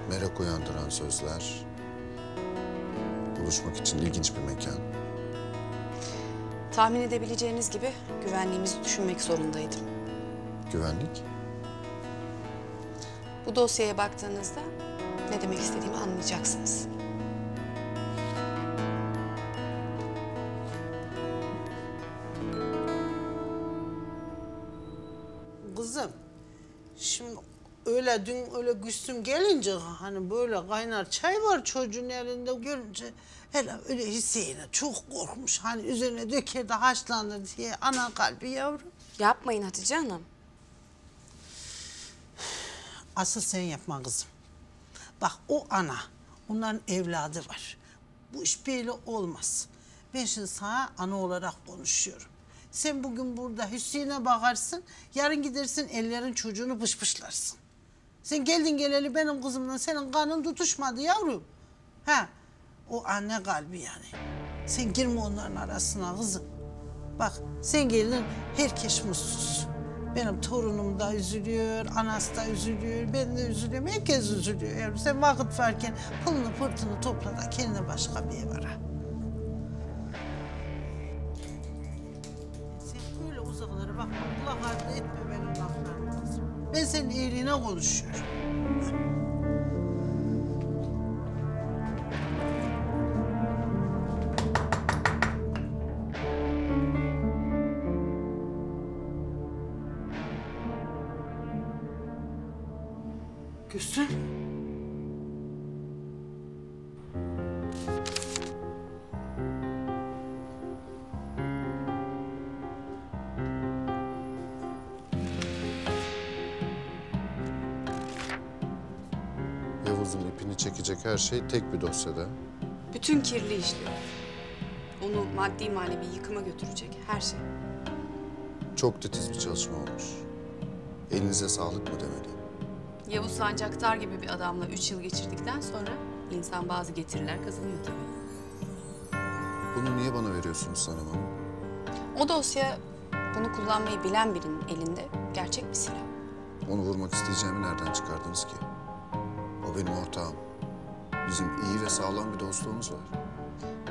merak uyandıran sözler, buluşmak için ilginç bir mekan. Tahmin edebileceğiniz gibi güvenliğimizi düşünmek zorundaydım. Güvenlik? Bu dosyaya baktığınızda ne demek istediğimi anlayacaksınız. Şimdi öyle dün öyle Gülsüm gelince hani böyle kaynar çay var çocuğun elinde görünce hele öyle Hüseyin'e çok korkmuş. Hani üzerine döker de haşlanır diye ana kalbi yavrum. Yapmayın Hatice Hanım. Asıl sen yapma kızım. Bak o ana, onların evladı var. Bu iş böyle olmaz. Ben şimdi sana ana olarak konuşuyorum. Sen bugün burada Hüseyin'e bakarsın, yarın gidersin ellerin çocuğunu pışpışlarsın. Sen geldin geleli benim kızımla senin kanın tutuşmadı yavrum. Ha, o anne kalbi yani. Sen girme onların arasına kızım. Bak sen geldin herkes mutsuz. Benim torunum da üzülüyor, anası da üzülüyor, ben de üzülüyorum, herkes üzülüyor yavrum. Sen vakit varken pılını pırtını topla da kendine başka bir ev ara. Bak Allah harcı etme benim laflarımı kızım. Ben senin iyiliğine konuşuyorum. Gülsüm. Yavuz'un ipini çekecek her şey tek bir dosyada. Bütün kirli işleri. Onu maddi manevi yıkıma götürecek her şey. Çok titiz bir çalışma olmuş. Elinize sağlık mı demeliyim? Yavuz sancaktar gibi bir adamla 3 yıl geçirdikten sonra insan bazı getiriler kazanıyor tabii. Bunu niye bana veriyorsunuz Sanem Hanım? O dosya bunu kullanmayı bilen birinin elinde gerçek bir silah. Onu vurmak isteyeceğimi nereden çıkardınız ki? O benim ortağım. Bizim iyi ve sağlam bir dostluğumuz var.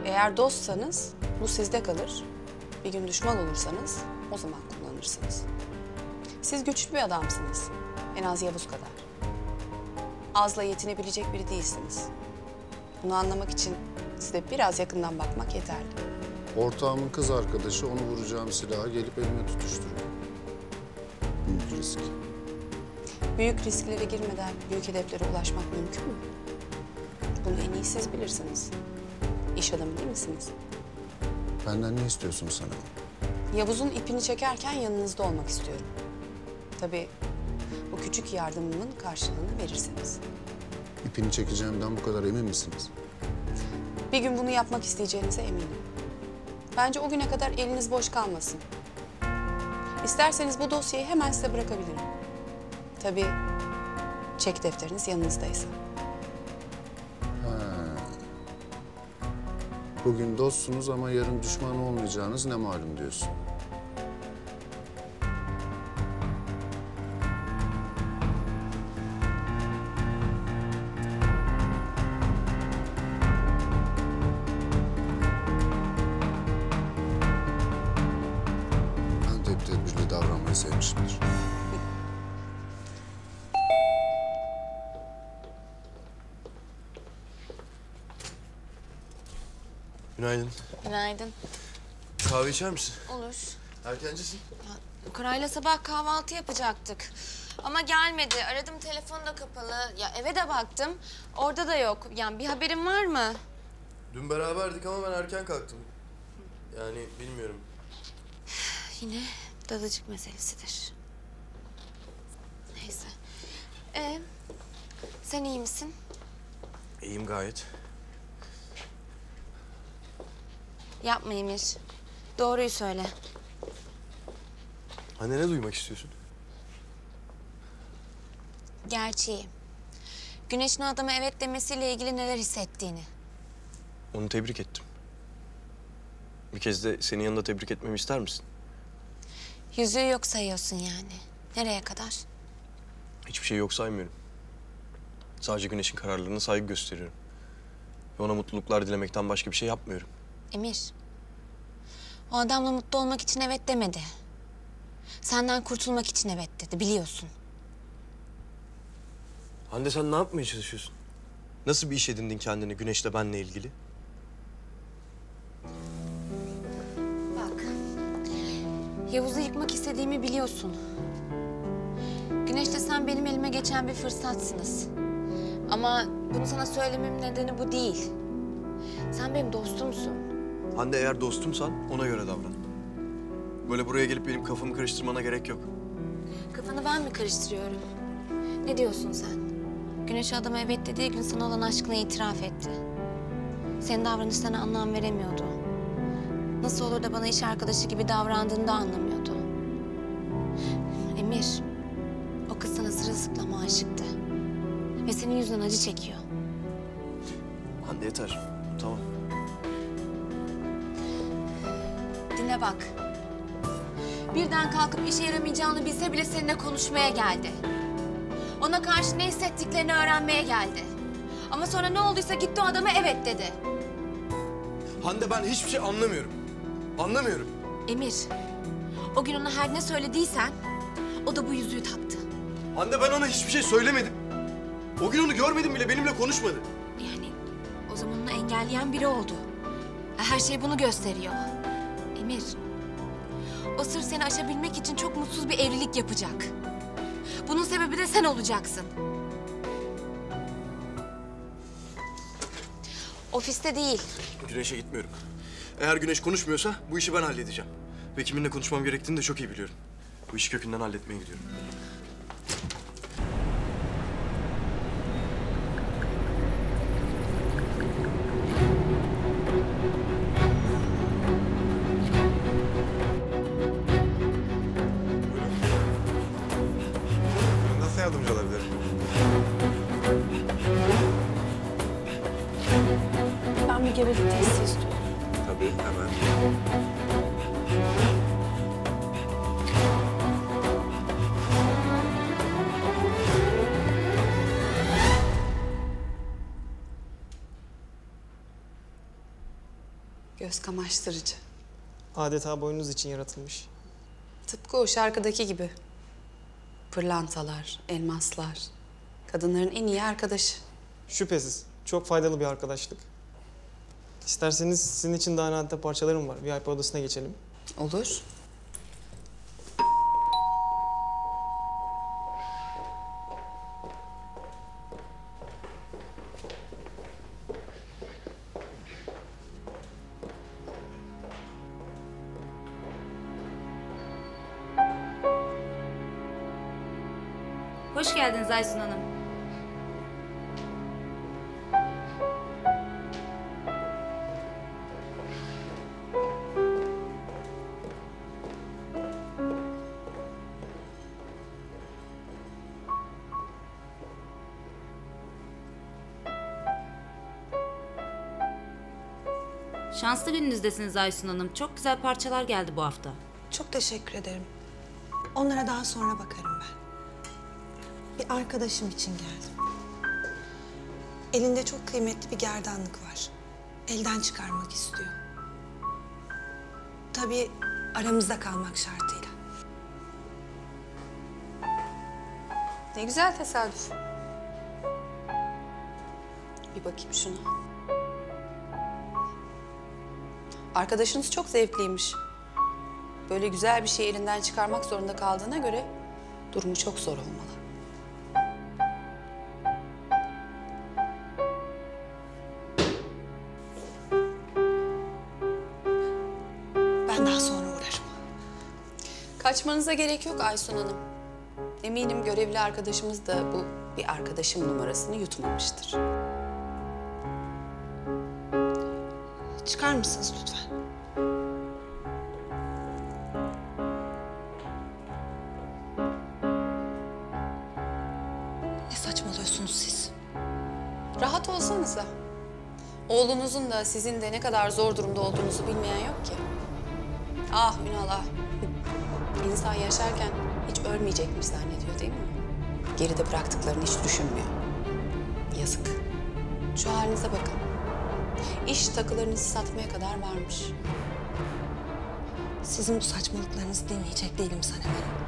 Eğer dostsanız bu sizde kalır. Bir gün düşman olursanız o zaman kullanırsınız. Siz güçlü bir adamsınız. En az Yavuz kadar. Azla yetinebilecek biri değilsiniz. Bunu anlamak için size biraz yakından bakmak yeterli. Ortağımın kız arkadaşı onu vuracağım silaha gelip elime tutuşturuyor. Büyük risk. Büyük risklere girmeden büyük hedeflere ulaşmak mümkün mü? Bunu en iyi siz bilirsiniz. İş adamı değil misiniz? Benden ne istiyorsun sana? Yavuz'un ipini çekerken yanınızda olmak istiyorum. Tabii bu küçük yardımımın karşılığını verirseniz. İpini çekeceğimden bu kadar emin misiniz? Bir gün bunu yapmak isteyeceğinize eminim. Bence o güne kadar eliniz boş kalmasın. İsterseniz bu dosyayı hemen size bırakabilirim. Tabii çek defteriniz yanınızdaysa. Bugün dostsunuz ama yarın düşman olmayacağınız ne malum diyorsun. Ben de hep tedbirli davranmayı sevmişimdir. Günaydın. Günaydın. Kahve içer misin? Olur. Erkencisin. Ya, Koray'la sabah kahvaltı yapacaktık. Ama gelmedi. Aradım, telefon da kapalı. Ya eve de baktım. Orada da yok. Yani bir haberin var mı? Dün beraberdik ama ben erken kalktım. Yani bilmiyorum. Yine dalıcık meselesidir. Neyse. Sen iyi misin? İyiyim gayet. Yapma Emir. Doğruyu söyle. Anne, ne duymak istiyorsun? Gerçeği. Güneş'in adama evet demesiyle ilgili neler hissettiğini. Onu tebrik ettim. Bir kez de senin yanında tebrik etmemi ister misin? Yüzüğü yok sayıyorsun yani. Nereye kadar? Hiçbir şey yok saymıyorum. Sadece Güneş'in kararlarına saygı gösteriyorum. Ve ona mutluluklar dilemekten başka bir şey yapmıyorum. Emir, o adamla mutlu olmak için evet demedi. Senden kurtulmak için evet dedi, biliyorsun. Hande, sen ne yapmaya çalışıyorsun? Nasıl bir iş edindin kendini Güneş'le benle ilgili? Bak, Yavuz'u yıkmak istediğimi biliyorsun. Güneş'le sen benim elime geçen bir fırsatsınız. Ama bunu sana söylememin nedeni bu değil. Sen benim dostumsun. Hande, eğer dostumsan ona göre davran. Böyle buraya gelip benim kafamı karıştırmana gerek yok. Kafanı ben mi karıştırıyorum? Ne diyorsun sen? Güneş adama evet dediği gün sana olan aşkına itiraf etti. Senin davranışlarına anlam veremiyordu. Nasıl olur da bana iş arkadaşı gibi davrandığını da anlamıyordu. Emir, o kız sana sırılsıklama aşıktı. Ve senin yüzünden acı çekiyor. Hande, yeter. Tamam. Dinle bak. Birden kalkıp işe yaramayacağını bilse bile seninle konuşmaya geldi. Ona karşı ne hissettiklerini öğrenmeye geldi. Ama sonra ne olduysa gitti o adama evet dedi. Hande, ben hiçbir şey anlamıyorum. Anlamıyorum. Emir, o gün ona her ne söylediysen o da bu yüzüğü taktı. Hande, ben ona hiçbir şey söylemedim. O gün onu görmedim bile, benimle konuşmadı. O zaman onu engelleyen biri oldu. Her şey bunu gösteriyor. Emir, o sır seni aşabilmek için çok mutsuz bir evlilik yapacak. Bunun sebebi de sen olacaksın. Ofiste değil. Güneş'e gitmiyorum. Eğer Güneş konuşmuyorsa bu işi ben halledeceğim. Ve kiminle konuşmam gerektiğini de çok iyi biliyorum. Bu işi kökünden halletmeye gidiyorum. Göz kamaştırıcı. Adeta boynunuz için yaratılmış. Tıpkı o şarkıdaki gibi. Pırlantalar, elmaslar. Kadınların en iyi arkadaşı. Şüphesiz. Çok faydalı bir arkadaşlık. İsterseniz sizin için daha nadide parçalarım var. VIP odasına geçelim. Olur. Hoş geldiniz Aysun Hanım. Şanslı gününüzdesiniz Aysun Hanım. Çok güzel parçalar geldi bu hafta. Çok teşekkür ederim. Onlara daha sonra bakarım ben. Bir arkadaşım için geldim. Elinde çok kıymetli bir gerdanlık var. Elden çıkarmak istiyor. Tabii aramızda kalmak şartıyla. Ne güzel tesadüf. Bir bakayım şuna. Arkadaşınız çok zevkliymiş. Böyle güzel bir şeyi elinden çıkarmak zorunda kaldığına göre durumu çok zor olmalı. Kaçmanıza gerek yok Aysun Hanım. Eminim görevli arkadaşımız da bu bir arkadaşım numarasını yutmamıştır. Çıkar mısınız lütfen? Ne saçmalıyorsunuz siz? Rahat olsanıza. Oğlunuzun da sizin de ne kadar zor durumda olduğunuzu bilmeyen yok ki. Ah Ünal ah. İnsan yaşarken hiç ölmeyecekmiş zannediyor değil mi? Geride bıraktıklarını hiç düşünmüyor. Yazık. Şu halinize bakın. İş takılarınızı satmaya kadar varmış. Sizin bu saçmalıklarınızı dinleyecek değilim Sanem Hanım.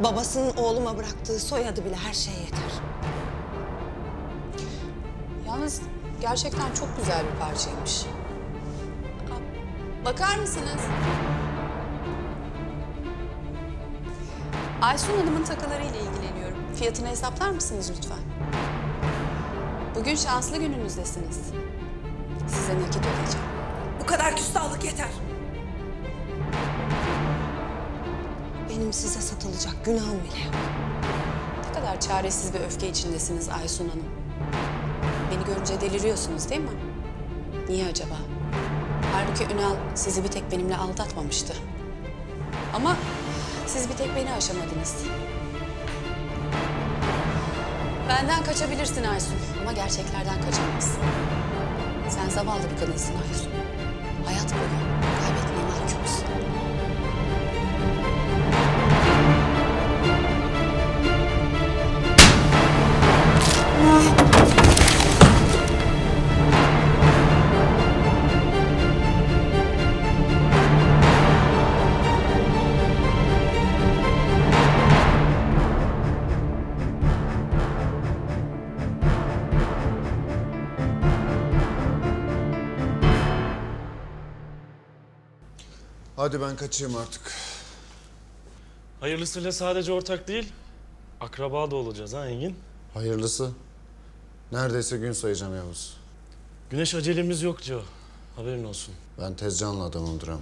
Babasının oğluma bıraktığı soyadı bile her şeye yeter. Yalnız gerçekten çok güzel bir parçaymış. Bakar mısınız? Aysun Hanım'ın takılarıyla ilgileniyorum. Fiyatını hesaplar mısınız lütfen? Bugün şanslı gününüzdesiniz. Size nakit ödeyeceğim. Bu kadar küstahlık yeter. Benim size satılacak günahım bile yok. Ne kadar çaresiz ve öfke içindesiniz Aysun Hanım. Beni görünce deliriyorsunuz değil mi? Niye acaba? Halbuki Ünal sizi bir tek benimle aldatmamıştı. Ama... siz bir tek beni aşamadınız. Benden kaçabilirsin Aysun ama gerçeklerden kaçamazsın. Sen zavallı bir kadınsın Aysun. Hayat boyu kaybetmeye mahkumsun. Hadi ben kaçayım artık. Hayırlısıyla sadece ortak değil, akraba da olacağız ha Engin? Hayırlısı. Neredeyse gün sayacağım Yavuz. Güneş acelemiz yok diyor. Haberin olsun. Ben tez canlı adamımdır ama.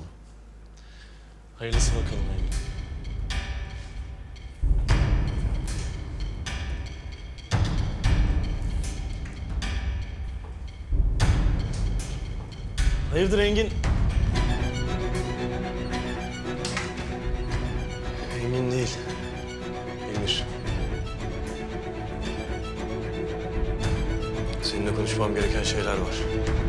Hayırlısı bakalım Engin. Hayırdır Engin? Emin değil. Emir. Seninle konuşmam gereken şeyler var.